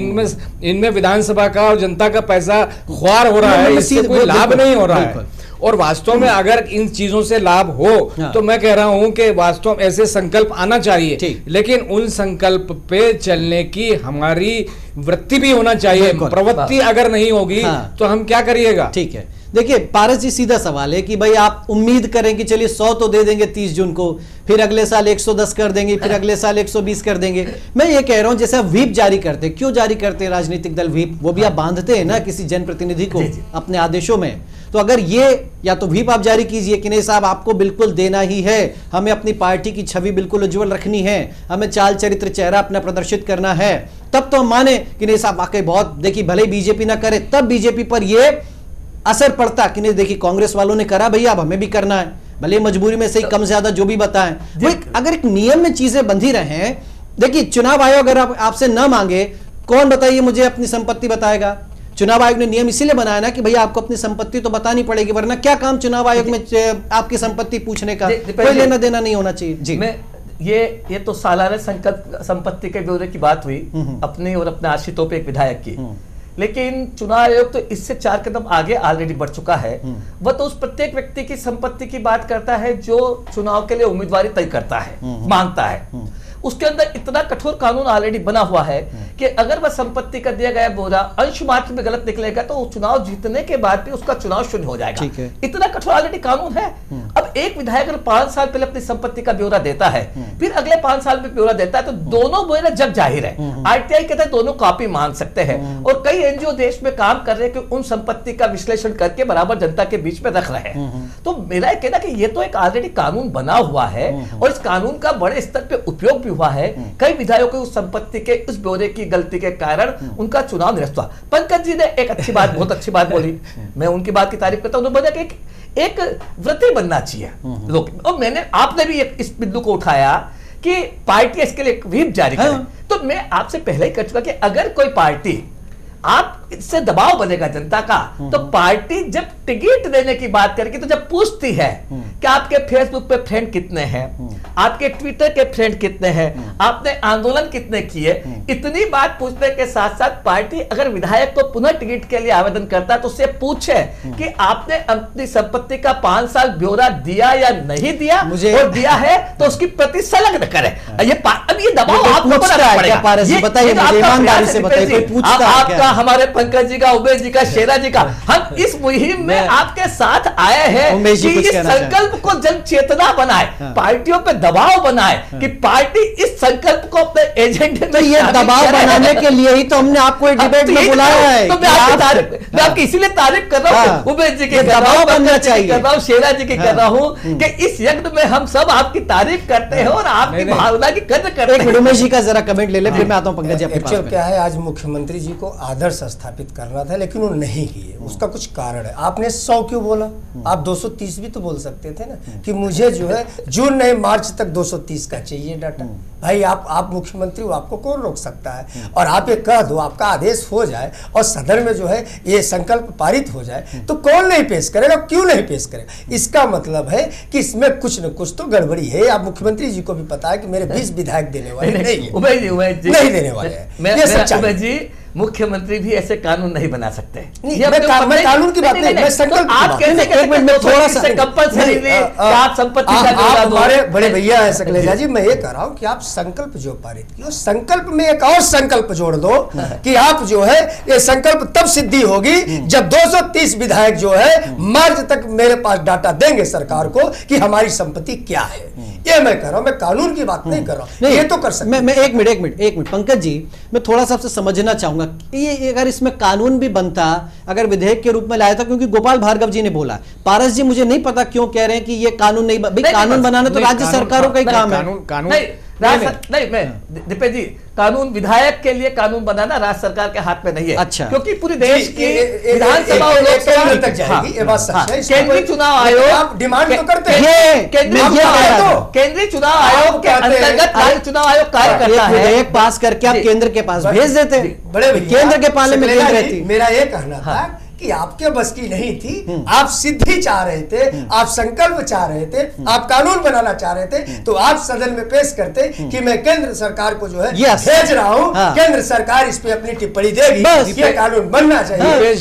इनमें विधानसभा का और जनता का पैसा ख्वार हो रहा है, इससे कोई लाभ नहीं हो रहा है। और वास्तव में अगर इन चीजों से लाभ हो तो मैं कह रहा हूं कि वास्तव में ऐसे संकल्प आना चाहिए, लेकिन उन संकल्प पे चलने की हमारी वृत्ति भी होना चाहिए। प्रवृत्ति अगर नहीं होगी तो हम क्या करिएगा। ठीक है, देखिए पारस जी सीधा सवाल है कि भाई आप उम्मीद करें कि चलिए 100 तो दे देंगे 30 जून को, फिर अगले साल 110 कर देंगे, फिर अगले साल 120 कर देंगे। मैं ये कह रहा हूं जैसे आप व्हीप जारी करते, क्यों जारी करते हैं राजनीतिक दल व्हीप, वो भी आप बांधते हैं ना किसी जनप्रतिनिधि को अपने आदेशों में। तो अगर ये या तो व्हीप आप जारी कीजिए कि नहीं साहब आपको बिल्कुल देना ही है, हमें अपनी पार्टी की छवि बिल्कुल उज्जवल रखनी है, हमें चाल चरित्र चेहरा अपना प्रदर्शित करना है, तब तो हम माने कि नहीं साहब वाकई बहुत, देखिए भले ही बीजेपी ना करे तब बीजेपी पर यह असर पड़ता कि नहीं देखिए कांग्रेस वालों ने करा भैया अब हमें भी करना है, भले मजबूरी में सही कम ज्यादा जो भी बताएं। वो अगर एक नियम में चीजें बंधी रहे, देखिए चुनाव आयोग अगर आपसे ना मांगे, कौन बताइए मुझे अपनी संपत्ति बताएगा। चुनाव आयोग ने नियम इसीलिए बनाया ना कि भैया आपको अपनी संपत्ति तो बतानी पड़ेगी, वरना क्या काम चुनाव आयोग में आपकी संपत्ति पूछने का, कोई लेना देना नहीं होना चाहिए। जी ये तो सालाना संकल्प संपत्ति के ब्यौरे की बात हुई अपने और अपने आश्रितों पर एक विधायक की, लेकिन चुनाव आयोग तो इससे 4 कदम आगे ऑलरेडी बढ़ चुका है। वह तो उस प्रत्येक व्यक्ति की संपत्ति की बात करता है जो चुनाव के लिए उम्मीदवारी तय करता है, मांगता है। उसके अंदर इतना कठोर कानून ऑलरेडी बना हुआ है कि अगर वह संपत्ति का दिया गया बोरा अंश मात्र में गलत निकलेगा तो चुनाव जीतने के बाद भी उसका चुनाव शून्य हो जाएगा। इतना कठोर ऑलरेडी कानून है। अब एक विधायक 5 साल पहले अपनी संपत्ति का ब्यौरा देता है, फिर अगले 5 साल में ब्यौरा देता है, तो दोनों ब्यौरा जग जाहिर है। आरटीआई कहता है दोनों कॉपी मांग सकते हैं, और कई एनजीओ देश में काम कर रहे हैं कि उन संपत्ति का विश्लेषण करके बराबर जनता के बीच में रख रहे हैं। तो मेरा कहना कि ये तो एक ऑलरेडी कानून बना हुआ है और इस कानून का बड़े स्तर पर उपयोग भी हुआ है। कई विधायकों के उस संपत्ति के उस ब्यौरे की गलती के कारण उनका चुनाव निरस्त हुआ। पंकज जी ने एक अच्छी बात, बहुत अच्छी बात बोली, मैं उनकी बात की तारीफ करता हूं। उन्होंने बोला कि एक वृत्ति बनना चाहिए लोग, और मैंने आपने भी इस बिंदु को उठाया कि पार्टी इसके लिए व्हीप जारी करें। तो मैं आपसे पहले ही कर चुका कि अगर कोई पार्टी आप इससे दबाव बनेगा जनता का, तो पार्टी जब टिकट देने की बात करेगी तो जब पूछती है कि आपके फेसबुक पे फ्रेंड कितने हैं, आपके ट्विटर के फ्रेंड कितने हैं, आपने आंदोलन कितने किए, इतनी बात पूछने के साथ साथ पार्टी अगर विधायक को पुनः टिकट के लिए आवेदन करता है तो उससे पूछे कि आपने अपनी संपत्ति का 5 साल ब्यौरा दिया या नहीं दिया, और दिया है तो उसकी प्रति संलग्न करे। अब ये दबाव आपको हमारे पंकज जी का, उमेश जी का, शेरा जी का, हम इस मुहिम में आपके साथ आए हैं कि इस संकल्प को जन चेतना बनाए, हाँ। पार्टियों पे दबाव बनाए, हाँ। कि पार्टी इस संकल्प को अपने एजेंडे में, तो ये दबाव बनाने के लिए ही तो हमने आपको डिबेट में बुलाया है। तो मैं आपकी इसीलिए तारीफ कर रहा हूँ, उमेश जी की दबाव बनना चाहिए, कर रहा हूँ शेरा जी की, कर रहा हूँ कि इस यज्ञ में हम सब आपकी तारीफ करते हैं और आपकी भावना की कदर करते हैं। उमेश जी का जरा कमेंट ले ले, फिर मैं आता हूँ पंकज जी। क्या है, आज मुख्यमंत्री जी को आदर्श स्थापित करना था लेकिन वो नहीं किए, उसका कुछ कारण है। आपने 100 क्यों बोला, आप 230 भी तो बोल सकते थे ना कि मुझे जो है जून नहीं मार्च तक 230 का चाहिए डाटा। भाई आप मुख्यमंत्री हो, आपको कौन रोक सकता है। और आप ये कह दो, आपका आदेश हो जाए और सदन में जो है ये संकल्प पारित हो जाए तो कौन नहीं पेश करेगा, क्यों नहीं पेश करेगा। इसका मतलब है कि इसमें कुछ न कुछ तो गड़बड़ी है। आप मुख्यमंत्री जी को भी पता है कि मेरे 20 विधायक देने वाले नहीं देने वाले, मुख्यमंत्री भी ऐसे कानून नहीं बना सकते। मैं कानून की बात नहीं, मैं संकल्प आप कैसे थोड़ा सा कंपलसरी आप संपत्ति का ब्यौरा दो। हमारे बड़े भैया है सकलेचा जी, मैं ये कह रहा हूँ कि आप संकल्प जो पारित किया, संकल्प में एक और संकल्प जोड़ दो कि आप जो है ये संकल्प तब सिद्धि होगी जब 230 विधायक जो है मार्च तक मेरे पास डाटा देंगे सरकार को कि हमारी संपत्ति क्या है। ये मैं कह रहा हूँ, मैं कानून की बात नहीं कर रहा हूँ, ये तो कर सकते। मैं एक मिनट पंकज जी, मैं थोड़ा सा आपसे समझना चाहूंगा, ये अगर इसमें कानून भी बनता, अगर विधेयक के रूप में लाया था, क्योंकि गोपाल भार्गव जी ने बोला, पारस जी मुझे नहीं पता क्यों कह रहे हैं कि ये कानून नहीं, कानून बनाना तो राज्य सरकारों का ही काम है। नहीं दीपे जी, कानून विधायक के लिए कानून बनाना राज्य सरकार के हाथ में नहीं है। अच्छा, क्योंकि पूरे देश की विधानसभा और लोकसभा तक जाएगी, ये बात सच है। केंद्रीय चुनाव आयोग आप डिमांड तो करते हैं, केंद्रीय चुनाव आयोग के अंतर्गत राज्य चुनाव आयोग कार्य करता है। विधेयक पास करके आप केंद्र के पास भेज देते, बड़े केंद्र के पाले में। मेरा ये कहना था कि आपके बस की नहीं थी, आप सिद्धि चाह रहे थे, आप संकल्प चाह रहे थे, आप कानून बनाना चाह रहे थे, तो आप सदन में पेश करते कि मैं केंद्र सरकार को जो है भेज रहा हूँ, केंद्र सरकार इस पे अपनी टिप्पणी देगी, ये कानून बनना चाहिए।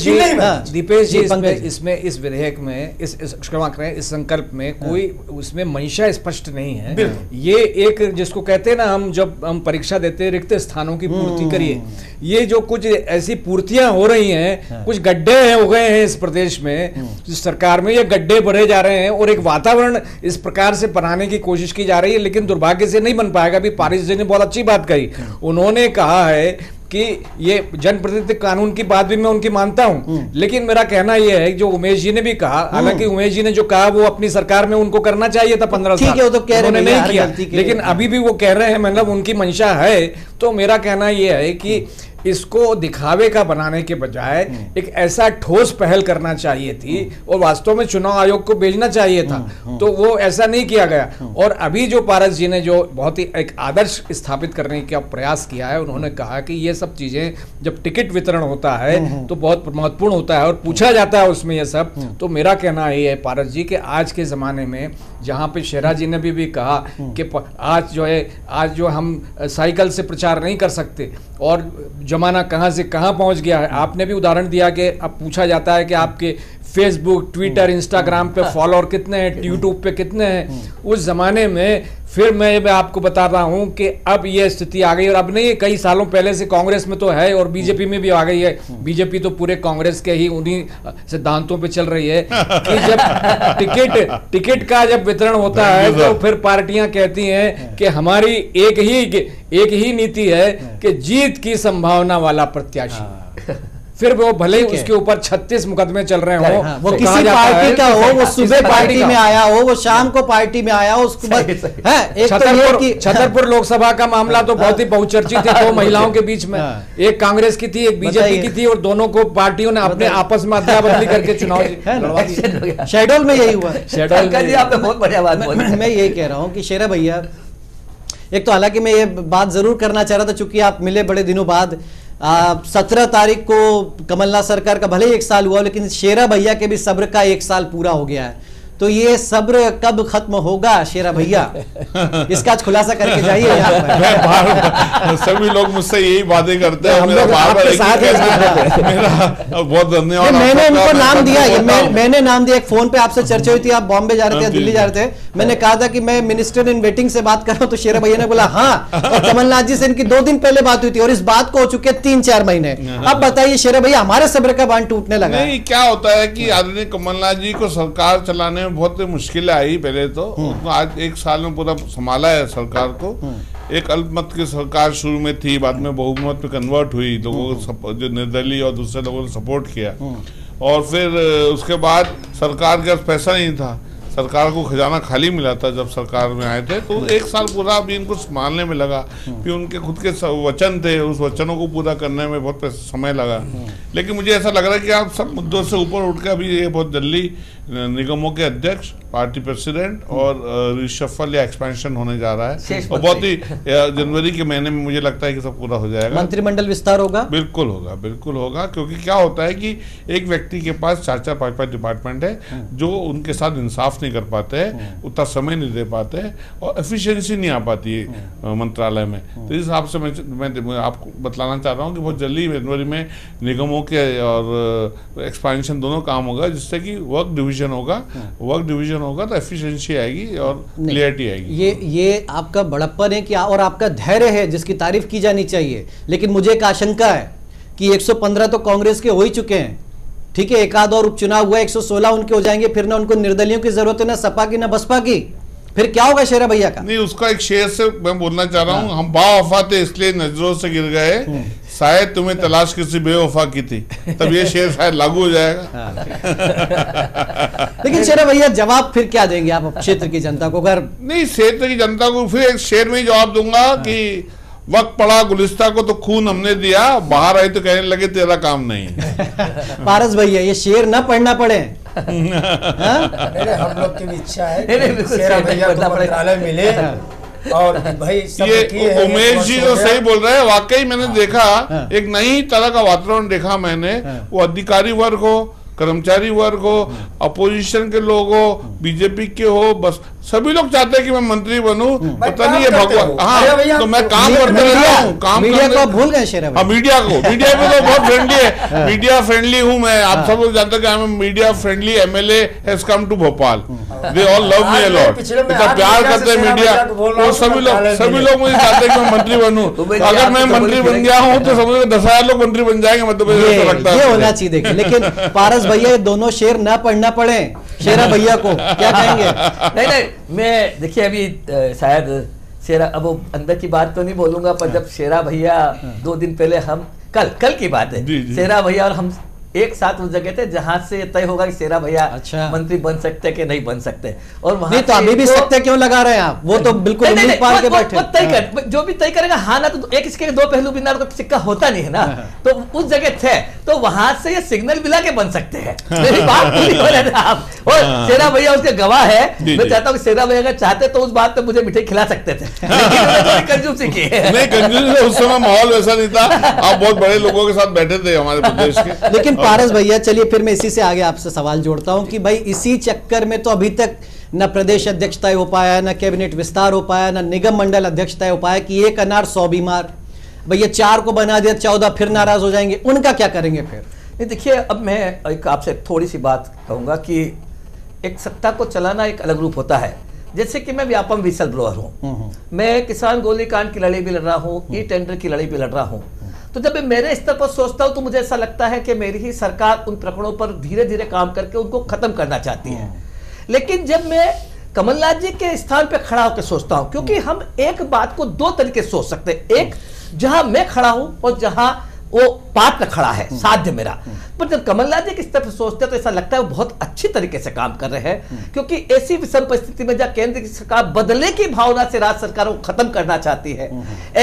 दीपेश जी, इसमें इस विधेयक में इस संकल्प में कोई उसमें मंशा स्पष्ट नहीं है। ये एक जिसको कहते हैं ना, हम जब हम परीक्षा देते हैं रिक्त स्थानों की पूर्ति करिए, ये जो कुछ ऐसी पूर्तियां हो रही हैं, कुछ गड्ढे हो गए हैं इस प्रदेश में, सरकार में ये गड्ढे भरे जा रहे हैं और एक वातावरण इस प्रकार से बनाने की कोशिश की जा रही है, लेकिन दुर्भाग्य से नहीं बन पाएगा। अभी पारिस जी ने बहुत अच्छी बात कही, उन्होंने कहा है कि ये जनप्रतिनिधि कानून की बात भी मैं उनकी मानता हूं, लेकिन मेरा कहना यह है जो उमेश जी ने भी कहा, हालांकि उमेश जी ने जो कहा वो अपनी सरकार में उनको करना चाहिए था 15 साल, वो तो कह रहे नहीं किया, लेकिन अभी भी वो कह रहे हैं, मतलब उनकी मंशा है। तो मेरा कहना यह है कि इसको दिखावे का बनाने के बजाय एक ऐसा ठोस पहल करना चाहिए थी और वास्तव में चुनाव आयोग को भेजना चाहिए था, तो वो ऐसा नहीं किया गया। और अभी जो पारस जी ने जो बहुत ही एक आदर्श स्थापित करने का प्रयास किया है, उन्होंने कहा कि ये सब चीजें जब टिकट वितरण होता है तो बहुत महत्वपूर्ण होता है और पूछा जाता है उसमें यह सब। तो मेरा कहना ये है पारस जी कि आज के जमाने में, जहाँ पे शेरा जी ने भी कहा कि आज जो है, आज जो हम साइकिल से प्रचार नहीं कर सकते और जमाना कहाँ से कहाँ पहुँच गया है। आपने भी उदाहरण दिया कि अब पूछा जाता है कि आपके फेसबुक, ट्विटर, इंस्टाग्राम पे फॉलोअर कितने हैं, यूट्यूब पे कितने हैं। उस जमाने में फिर मैं आपको बता रहा हूं कि अब ये स्थिति आ गई, और अब नहीं, कई सालों पहले से कांग्रेस में तो है और बीजेपी में भी आ गई है। बीजेपी तो पूरे कांग्रेस के ही उन्हीं सिद्धांतों पे चल रही है कि जब टिकट का जब वितरण होता है तो फिर पार्टियां कहती हैं कि हमारी एक ही नीति है कि जीत की संभावना वाला प्रत्याशी। फिर वो भले ही उसके ऊपर 36 मुकदमे चल रहे हो, वो किसी पार्टी का हो, वो सुबह पार्टी में आया हो, वो शाम को पार्टी में आया हो, उसके बाद छतरपुर लोकसभा का मामला तो बहुत ही बहुचर्चित है। दो महिलाओं के बीच में, एक कांग्रेस की थी, एक बीजेपी की थी, और दोनों को पार्टियों ने अपने आपस में अदला बदली करके चुनाव शेड्यूल में यही हुआ। शेड्यूल बहुत बढ़िया बात बोली। मैं यही कह रहा हूँ कि शेरा भैया, एक तो हालांकि मैं ये बात जरूर करना चाह रहा था, चूंकि आप मिले बड़े दिनों बाद, 17 तारीख को कमलनाथ सरकार का भले ही 1 साल हुआ, लेकिन शेरा भैया के भी सब्र का 1 साल पूरा हो गया है। तो ये सब्र कब खत्म होगा शेरा भैया, इसका आज खुलासा करके जाइए। सभी लोग मुझसे यही बातें करते हैं, बहुत धन्यवाद। मैंने उनको नाम दिया, मैंने नाम दिया, एक फोन पे आपसे चर्चा हुई थी, आप बॉम्बे जा रहे थे, दिल्ली जा रहे थे, मैंने कहा था कि मैं मिनिस्टर इन वेटिंग से बात कर रहा हूँ, तो शेरा भैया ने बोला हाँ, और कमलनाथ जी से इनकी 2 दिन पहले बात हुई थी और इस बात को हो चुके 3-4 महीने। अब बताइए शेरा भैया, हमारे सब्र का बांध टूटने लगा। क्या होता है कि आदरणीय कमलनाथ जी को सरकार चलाने बहुत मुश्किलें आई पहले तो, आज 1 साल में पूरा संभाला है सरकार को। एक अल्पमत की सरकार शुरू में थी, बाद में बहुमत पे कन्वर्ट हुई, लोगों को जो निर्दलीय और दूसरे लोगों ने सपोर्ट किया, और फिर उसके बाद सरकार के पास पैसा नहीं था, सरकार को खजाना खाली मिला था जब सरकार में आए थे। तो 1 साल पूरा अभी इनको संभालने में लगा, फिर उनके खुद के वचन थे, उस वचनों को पूरा करने में बहुत समय लगा। लेकिन मुझे ऐसा लग रहा है कि आप सब मुद्दों से ऊपर उठ के अभी ये बहुत जल्दी निगमों के अध्यक्ष, पार्टी प्रेसिडेंट और रिशफल या एक्सपेंशन होने जा रहा है, और बहुत ही जनवरी के महीने में मुझे लगता है कि सब पूरा हो जाएगा। मंत्रिमंडल विस्तार होगा, बिल्कुल होगा, बिल्कुल होगा, क्योंकि क्या होता है कि एक व्यक्ति के पास 4-5 डिपार्टमेंट है जो उनके साथ इंसाफ नहीं कर पाते, उतना समय नहीं दे पाते और एफिशिएंसी नहीं आ पाती है मंत्रालय में। तो इस हिसाब से मैं आपको बतलाना चाह रहा हूँ कि बहुत जल्दी जनवरी में निगमों के और एक्सपेंशन दोनों काम होगा, जिससे कि वर्क डिवीजन होगा तो एफिशिएंसी आएगी और क्लियरिटी आएगी। ये आपका बड़प्पन है कि और आपका धैर्य है जिसकी तारीफ की जानी चाहिए। लेकिन मुझे एक आशंका है कि 115 तो कांग्रेस के हो ही चुके हैं, ठीक है, 1 आध और उपचुनाव हुआ, 116 उनके हो जाएंगे, फिर ना उनको निर्दलियों की जरूरत है, ना सपा की, ना बसपा की, फिर क्या होगा शेरा भैया का? नहीं, उसका एक शेर से मैं बोलना चाह रहा हूँ, हम बावफा थे इसलिए नजरों से गिर गए, शायद तुम्हें तलाश किसी बेवफा की थी, तब ये शेर शायद लागू हो जाएगा। लेकिन शेरा भैया, जवाब फिर क्या देंगे आप क्षेत्र की जनता को? अगर नहीं, क्षेत्र की जनता को फिर एक शेर में जवाब दूंगा कि वक्त पड़ा गुलिस्ता को तो खून हमने दिया, बाहर आए तो कहने लगे तेरा काम नहीं। पारस भैया, ये शेर ना पढ़ना पड़े। हम लोग की भी इच्छा है शेरा भैया को मंत्रालय मिले और भाई ये उमेश जी तो सही बोल रहे हैं, वाकई मैंने देखा एक नई तरह का वातावरण देखा मैंने, वो अधिकारी वर्ग हो, कर्मचारी वर्ग हो, अपोजिशन के लोग हो, बीजेपी के हो, बस सभी लोग चाहते हैं कि मैं मंत्री बनूं। पता नहीं ये भगवान, हाँ तो मैं काम करते रहता हूँ, काम करने भूल गए शेरा भाई। मीडिया को, मीडिया भी तो बहुत फ्रेंडली है, मीडिया फ्रेंडली हूँ मैं। आप सब लोग जानते हैं कि हम media friendly MLA has come to Bhopal, they all love me a lot, इतना प्यार करते हैं मीडिया, और सभी लोग मुझे चाहते हैं कि मैं मंत्री बनूं। अगर मैं मंत्री बन गया हूँ तो समझो 10,000 लोग मंत्री बन जाएंगे मध्य प्रदेश में, लगता है ये होना चाहिए। देखिए लेकिन पारस भैया दोनों शेर ना पढ़ना पड़े शेरा भैया को, क्या कहेंगे? नहीं नहीं, मैं देखिए अभी शायद शेरा, अब वो अंदर की बात तो नहीं बोलूंगा, पर जब शेरा भैया 2 दिन पहले, हम कल की बात है, शेरा भैया और हम एक साथ उस जगह थे जहां से तय होगा कि शेरा भैया मंत्री बन सकते कि नहीं बन सकते। और वहां तो अभी भी सकते क्यों लगा रहे हैं आप? वो तो बिल्कुल जो भी तय करेगा, हाँ ना, तो एक इसके 2 पहलू बिना तो सिक्का होता नहीं है ना, तो उस जगह थे, तो वहां से ये सिग्नल मिला के बन सकते हैं, मेरी बात पूरी हो रही है आप, और शेरा भैया उसके गवाह है। मैं चाहता हूँ शेरा भैया अगर चाहते तो उस बात पे मुझे मिठाई खिला सकते थे, उस समय माहौल वैसा नहीं था, आप बहुत बड़े लोगों के साथ बैठे थे हमारे प्रदेश के। लेकिन पारस भैया चलिए फिर मैं इसी से आगे आपसे सवाल जोड़ता हूं कि भाई इसी चक्कर में तो अभी तक न प्रदेश अध्यक्ष तय हो पाया, न कैबिनेट विस्तार हो पाया, न निगम मंडल अध्यक्ष तय हो पाया कि एक अनार 100 बीमार, भैया 4 को बना दिया 14, फिर नाराज हो जाएंगे, उनका क्या करेंगे फिर? नहीं देखिए, अब मैं आपसे थोड़ी सी बात कहूंगा कि एक सत्ता को चलाना एक अलग रूप होता है। जैसे कि मैं व्यापम व्हिसल ब्लोअर हूँ, मैं किसान गोलीकांड की लड़ाई भी लड़ रहा हूँ, ई टेंडर की लड़ाई भी लड़ रहा हूँ, तो जब मैं मेरे स्तर पर सोचता हूं तो मुझे ऐसा लगता है कि मेरी ही सरकार उन प्रकरणों पर धीरे धीरे काम करके उनको खत्म करना चाहती है। लेकिन जब मैं कमलनाथ जी के स्थान पर खड़ा होकर सोचता हूं, क्योंकि हम एक बात को 2 तरीके से सोच सकते हैं, एक जहां मैं खड़ा हूं और जहां वो पात्र खड़ा है, साध्य मेरा, पर जब कमलनाथ जी किस तरह से सोचते हैं तो ऐसा लगता है वो बहुत अच्छी तरीके से काम कर रहे हैं, क्योंकि ऐसी विषम परिस्थिति में जहाँ केंद्र की सरकार बदले की भावना से राज्य सरकारों को खत्म करना चाहती है,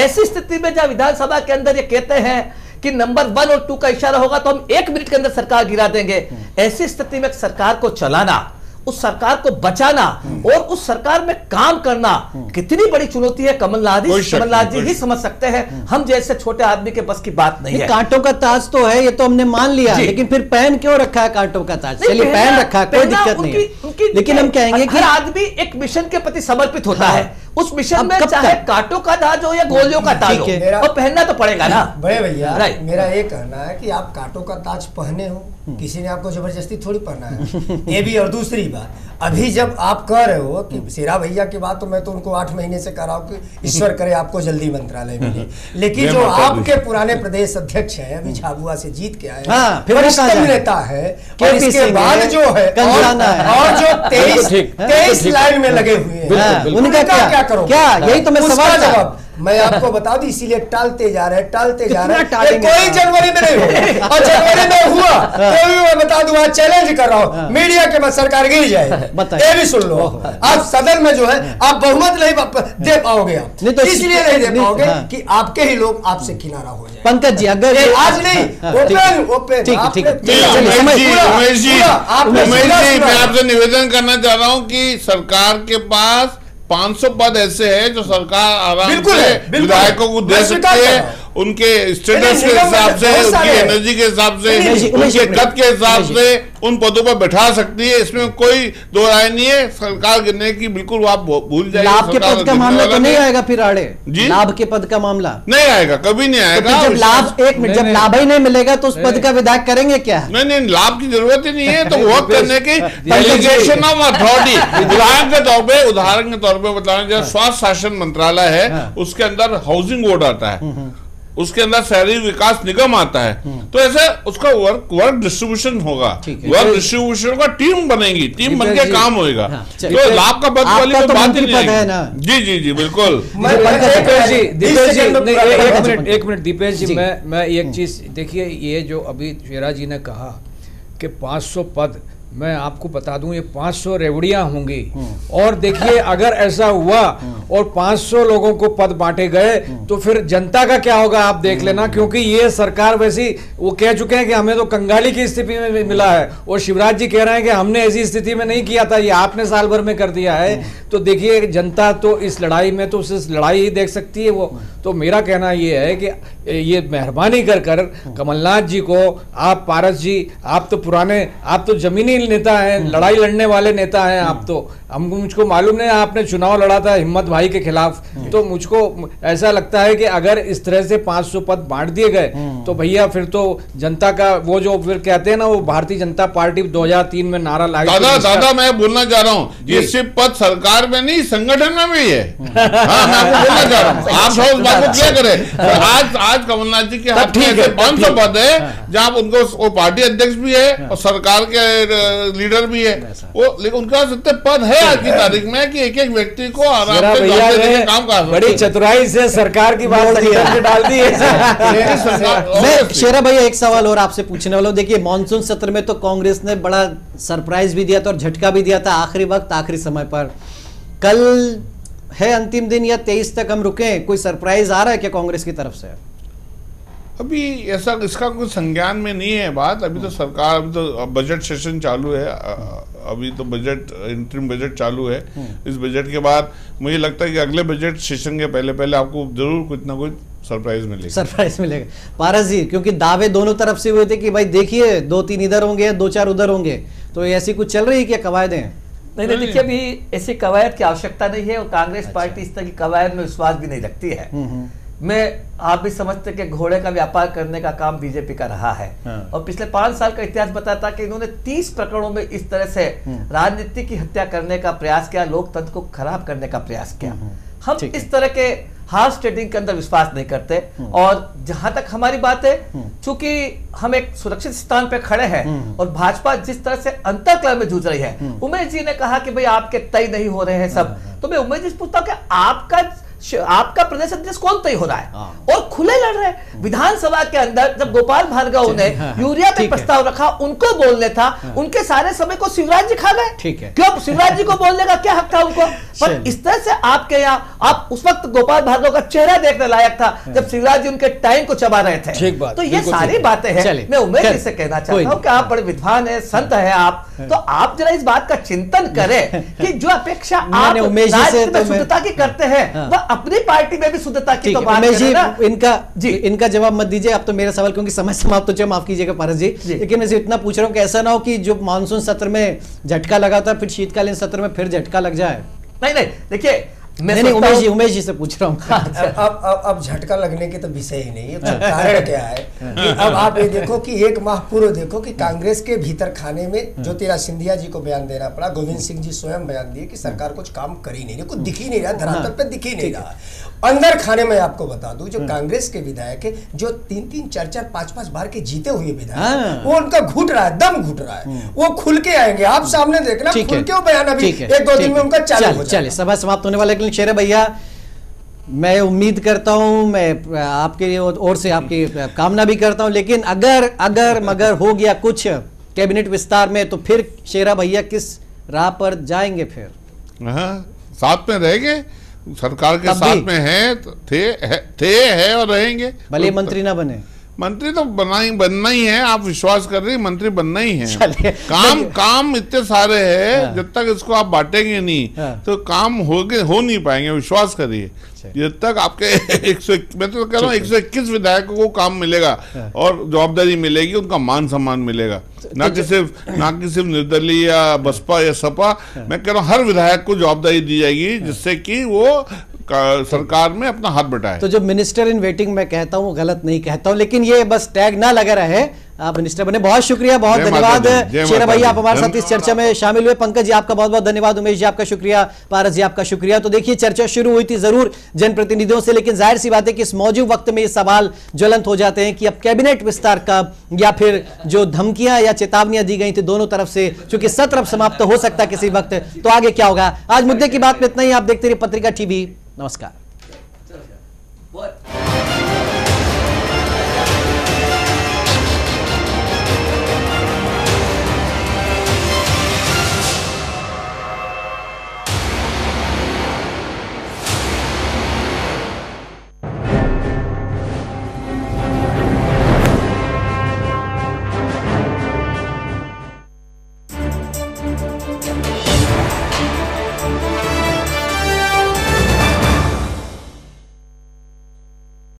ऐसी स्थिति में जहाँ विधानसभा के अंदर ये कहते हैं कि नंबर 1 और 2 का इशारा होगा तो हम 1 मिनट के अंदर सरकार गिरा देंगे, ऐसी स्थिति में सरकार को चलाना, उस सरकार को बचाना और उस सरकार में काम करना कितनी बड़ी चुनौती है, कमलनाथ जी ही समझ सकते हैं, हम जैसे छोटे आदमी के बस की बात नहीं है। कांटों का ताज तो है, ये तो हमने मान लिया, लेकिन फिर पहन क्यों रखा है कांटों का ताज? चलिए पहन रखा है, कोई दिक्कत नहीं, लेकिन हम कहेंगे हर आदमी एक मिशन के प्रति समर्पित होता है, उस मिशन में चाहे कांटों का ताज हो या गोलियों का ताज हो, और पहनना तो पड़ेगा ना। बड़े भैया मेरा ये कहना है कि आप कांटों का ताज पहने हो, किसी ने आपको जबरदस्ती थोड़ी पहना है, ये भी। और दूसरी बात, अभी जब आप कह रहे हो कि शेरा भैया की बात, तो मैं तो उनको 8 महीने से कह रहा हूँ कि ईश्वर करे आपको जल्दी मंत्रालय मिले, लेकिन जो आपके पुराने प्रदेश अध्यक्ष है, अभी झाबुआ से जीत के आए नेता है, और इसके बाद जो है और जो 23 लाइन में लगे हुए हैं उनका क्या करो? क्या यही तो मैं सवाल जवाब मैं आपको बता दूं, इसीलिए टालते जा रहे हैं, कोई जनवरी में नहीं हुआ और जनवरी में हुआ तो भी मैं बता दूं, चैलेंज कर रहा हूं मीडिया के मत, सरकार गिर जाएगी, ये भी सुन लो। आप सदन में जो है आप बहुमत नहीं दे पाओगे, इसलिए नहीं दे पाओगे कि आपके ही लोग आपसे किनारा हो जाए। पंकज जी अगर आज नहीं ओपन, निवेदन करना चाह रहा हूँ कि सरकार के पास 500 पद ऐसे हैं जो सरकार आराम से विधायकों को दे सकती है, उनके स्टेटस के हिसाब से, उनकी एनर्जी के हिसाब से, उनके कद के हिसाब से उन पदों पर बैठा सकती है, इसमें कोई दो राय नहीं है। सरकार गिरने की बिल्कुल आप भूल जाएंगे, लाभ के पद का मामला तो नहीं आएगा फिर आड़े जी, लाभ के पद का मामला नहीं आएगा, कभी नहीं आएगा। जब लाभ, एक मिनट, जब लाभ ही नहीं मिलेगा तो उस पद का विधायक करेंगे क्या? नहीं नहीं, लाभ की जरूरत ही नहीं है, तो वर्क करने की डेलीगेशन ऑफ अथॉरिटी। उदाहरण के तौर पर बताना चाहिए, स्वास्थ्य शासन मंत्रालय है, उसके अंदर हाउसिंग बोर्ड आता है, उसके अंदर शहरी विकास निगम आता है, तो ऐसे उसका वर्क डिस्ट्रीब्यूशन होगा, वर्क डिस्ट्रीब्यूशन का टीम बनेगी, टीम बन के काम होएगा, तो लाभ का पद वाली तो बात ही नहीं है। जी जी जी बिल्कुल। एक मिनट दीपेश जी, मैं एक चीज देखिए, ये जो अभी शेरा जी ने कहा कि 500 पद मैं आपको बता दूं ये 500 रेवड़ियां होंगी। और देखिए अगर ऐसा हुआ और 500 लोगों को पद बांटे गए तो फिर जनता का क्या होगा आप देख लेना, क्योंकि ये सरकार वैसी वो कह चुके हैं कि हमें तो कंगाली की स्थिति में मिला है और शिवराज जी कह रहे हैं कि हमने ऐसी स्थिति में नहीं किया था, ये आपने साल भर में कर दिया है। तो देखिए जनता तो इस लड़ाई में तो सिर्फ लड़ाई ही देख सकती है। वो तो मेरा कहना ये है कि ये मेहरबानी कर कमलनाथ जी को, आप पारस जी, आप तो पुराने, आप तो जमीनी नेता हैं, लड़ाई लड़ने वाले नेता हैं आप तो, हम मुझको मालूम नहीं आपने चुनाव लड़ा था हिम्मत भाई के खिलाफ, तो मुझको ऐसा लगता है कि अगर इस तरह से 500 पद बांट दिए गए तो भैया फिर तो जनता का वो जो फिर कहते हैं ना वो भारतीय जनता पार्टी 2003 में नारा लाए। दादा मैं बोलना चाह रहा हूँ ये सिर्फ पद सरकार में नहीं संगठन में भी है। आप सब बात क्या करें, आज कमलनाथ जी के हाथ में ऐसे 500 पद है जहाँ उनको पार्टी अध्यक्ष भी है और सरकार के लीडर भी है वो, लेकिन उनका सत्य पद है आज की तारीख में कि एक एक व्यक्ति को आराम से काम कर। बड़ी चतुराई से सरकार की बात डाल दी है। शेरा भैया एक सवाल और आपसे पूछने वाला हूँ, देखिए मानसून सत्र में तो कांग्रेस ने बड़ा सरप्राइज भी दिया था और झटका भी दिया था आखिरी वक्त आखिरी समय पर, कल है अंतिम दिन या 23 तक हम रुके, कोई सरप्राइज आ रहा है क्या कांग्रेस की तरफ से? अभी ऐसा इसका कोई संज्ञान में नहीं है बात, अभी तो सरकार, अभी तो बजट सेशन चालू है, अभी तो बजट इंटरिम बजट चालू है, इस बजट के बाद मुझे लगता है कि अगले बजट सेशन के पहले पहले आपको जरूर कुछ ना कुछ सरप्राइज मिलेगा। सरप्राइज मिलेगा पारस जी, क्योंकि दावे दोनों तरफ से हुए थे कि भाई देखिए 2-3 इधर होंगे 2-4 उधर होंगे, तो ऐसी कुछ चल रही है क्या कवायदें? नहीं देखिए अभी ऐसी कवायद की आवश्यकता नहीं है और कांग्रेस पार्टी इस तरह की कवायद में विश्वास भी नहीं रखती है। मैं आप भी समझते कि घोड़े का व्यापार करने का काम बीजेपी का रहा है। हाँ। और पिछले 5 साल का इतिहास बताता कि इन्होंने 30 प्रकरणों में इस तरह से राजनीति की हत्या करने का प्रयास किया, लोकतंत्र को खराब करने का प्रयास किया। हम इस तरह के हार्स ट्रेडिंग के अंदर विश्वास नहीं करते। और जहां तक हमारी बात है, चूंकि हम एक सुरक्षित स्थान पर खड़े हैं और भाजपा जिस तरह से अंतर्कलह में जूझ रही है, उमेश जी ने कहा कि भाई आपके तय नहीं हो रहे हैं सब, तो मैं उमेश जी से पूछता हूँ कि आपका प्रदेश अध्यक्ष कौन तय हो रहा है और खुले लड़ रहे हैं। विधानसभा के अंदर जब गोपाल भार्गव ने यूरिया पे प्रस्ताव रखा, उनको बोलने था, उनके सारे समय को शिवराज जी खा गए। क्यों शिवराज जी को बोलने का क्या हक था उनको? पर इस तरह से आपके यहाँ, आप उस वक्त गोपाल भार्गव का चेहरा देखने लायक था जब शिवराज जी उनके टाइम को चबा रहे थे। तो ये सारी बातें हैं। मैं उमेश जी से कहना चाहता हूँ कि आप बड़े विद्वान है, संत है आप, तो आप जरा इस बात का चिंतन करें कि जो अपेक्षा आप शुद्धता की करते हैं वह अपनी पार्टी में भी शुद्धता की तो बात है ना। इनका जवाब मत दीजिए आप तो मेरा सवाल, क्योंकि समय समाप्त हो चुका, माफ कीजिएगा पारस जी, लेकिन मैं इतना पूछ रहा हूँ कि ऐसा ना हो कि जो मानसून सत्र में झटका लगा था फिर शीतकालीन सत्र में फिर झटका लग जाए। नहीं देखिए मैं उमेश जी से पूछ रहा हूँ। अब झटका लगने के तो विषय ही नहीं है, कारण क्या है कि अब आप ये देखो कि एक माह पूर्व देखो कि कांग्रेस के भीतर खाने में ज्योतिराज सिंधिया जी को बयान देना पड़ा, गोविंद सिंह जी स्वयं बयान दिए कि सरकार कुछ काम कर ही नहीं रही, कुछ दिख ही नहीं रहा, धरातल पर दिख ही नहीं रहा। अंदर खाने में आपको बता दूं जो कांग्रेस के विधायक है, जो 3-3, 4-4, 5-5 बार के जीते हुए विधायक, वो उनका घुट रहा है, दम घुट रहा है, वो खुल के आएंगे, आप सामने देखना खुल के बयान अभी 1-2 दिन में उनका चालू हो जाएगा। सभा समाप्त होने वाला है। शेरा भैया मैं उम्मीद करता हूं, मैं आपके ओर से आपकी कामना भी करता हूं, लेकिन अगर मगर हो गया कुछ कैबिनेट विस्तार में तो फिर शेरा भैया किस राह पर जाएंगे? फिर हाँ, साथ में रहेंगे, सरकार के साथ में हैं, थे और रहेंगे, भले मंत्री ना बने। मंत्री तो बनना ही है, आप विश्वास कर रहे हैं मंत्री बनना ही है। काम इतने सारे हैं, हाँ। जब तक इसको आप बांटेंगे नहीं, हाँ। तो काम हो नहीं पाएंगे, विश्वास करिए। जब तक आपके 121 विधायकों को काम मिलेगा, हाँ। और जवाबदारी मिलेगी, उनका मान सम्मान मिलेगा, ना कि सिर्फ निर्दलीय या बसपा या सपा, हाँ। मैं कह रहा हूँ हर विधायक को जवाबदारी दी जाएगी जिससे कि वो सरकार में अपना हाथ बटाए। तो जो मिनिस्टर इन वेटिंग मैं कहता हूँ, गलत नहीं कहता हूँ, लेकिन ये बस टैग ना लगा रहे, आप मिनिस्टर बने। बहुत शुक्रिया, बहुत धन्यवाद शेरा भाई, आप हमारे साथ इस चर्चा में शामिल हुए। पंकज जी आपका बहुत बहुत धन्यवाद, उमेश जी आपका शुक्रिया, पारस जी आपका शुक्रिया। तो देखिए चर्चा शुरू हुई थी जरूर जनप्रतिनिधियों से, लेकिन जाहिर सी बात है कि इस मौजूद वक्त में ये सवाल ज्वलंत हो जाते हैं कि अब कैबिनेट विस्तार कब, या फिर जो धमकियां या चेतावनियां दी गई थी दोनों तरफ से, चूंकि सत्र अब समाप्त हो सकता है किसी वक्त, तो आगे क्या होगा। आज मुद्दे की बात में इतना ही, आप देखते रहिए पत्रिका टीवी। नमस्कार।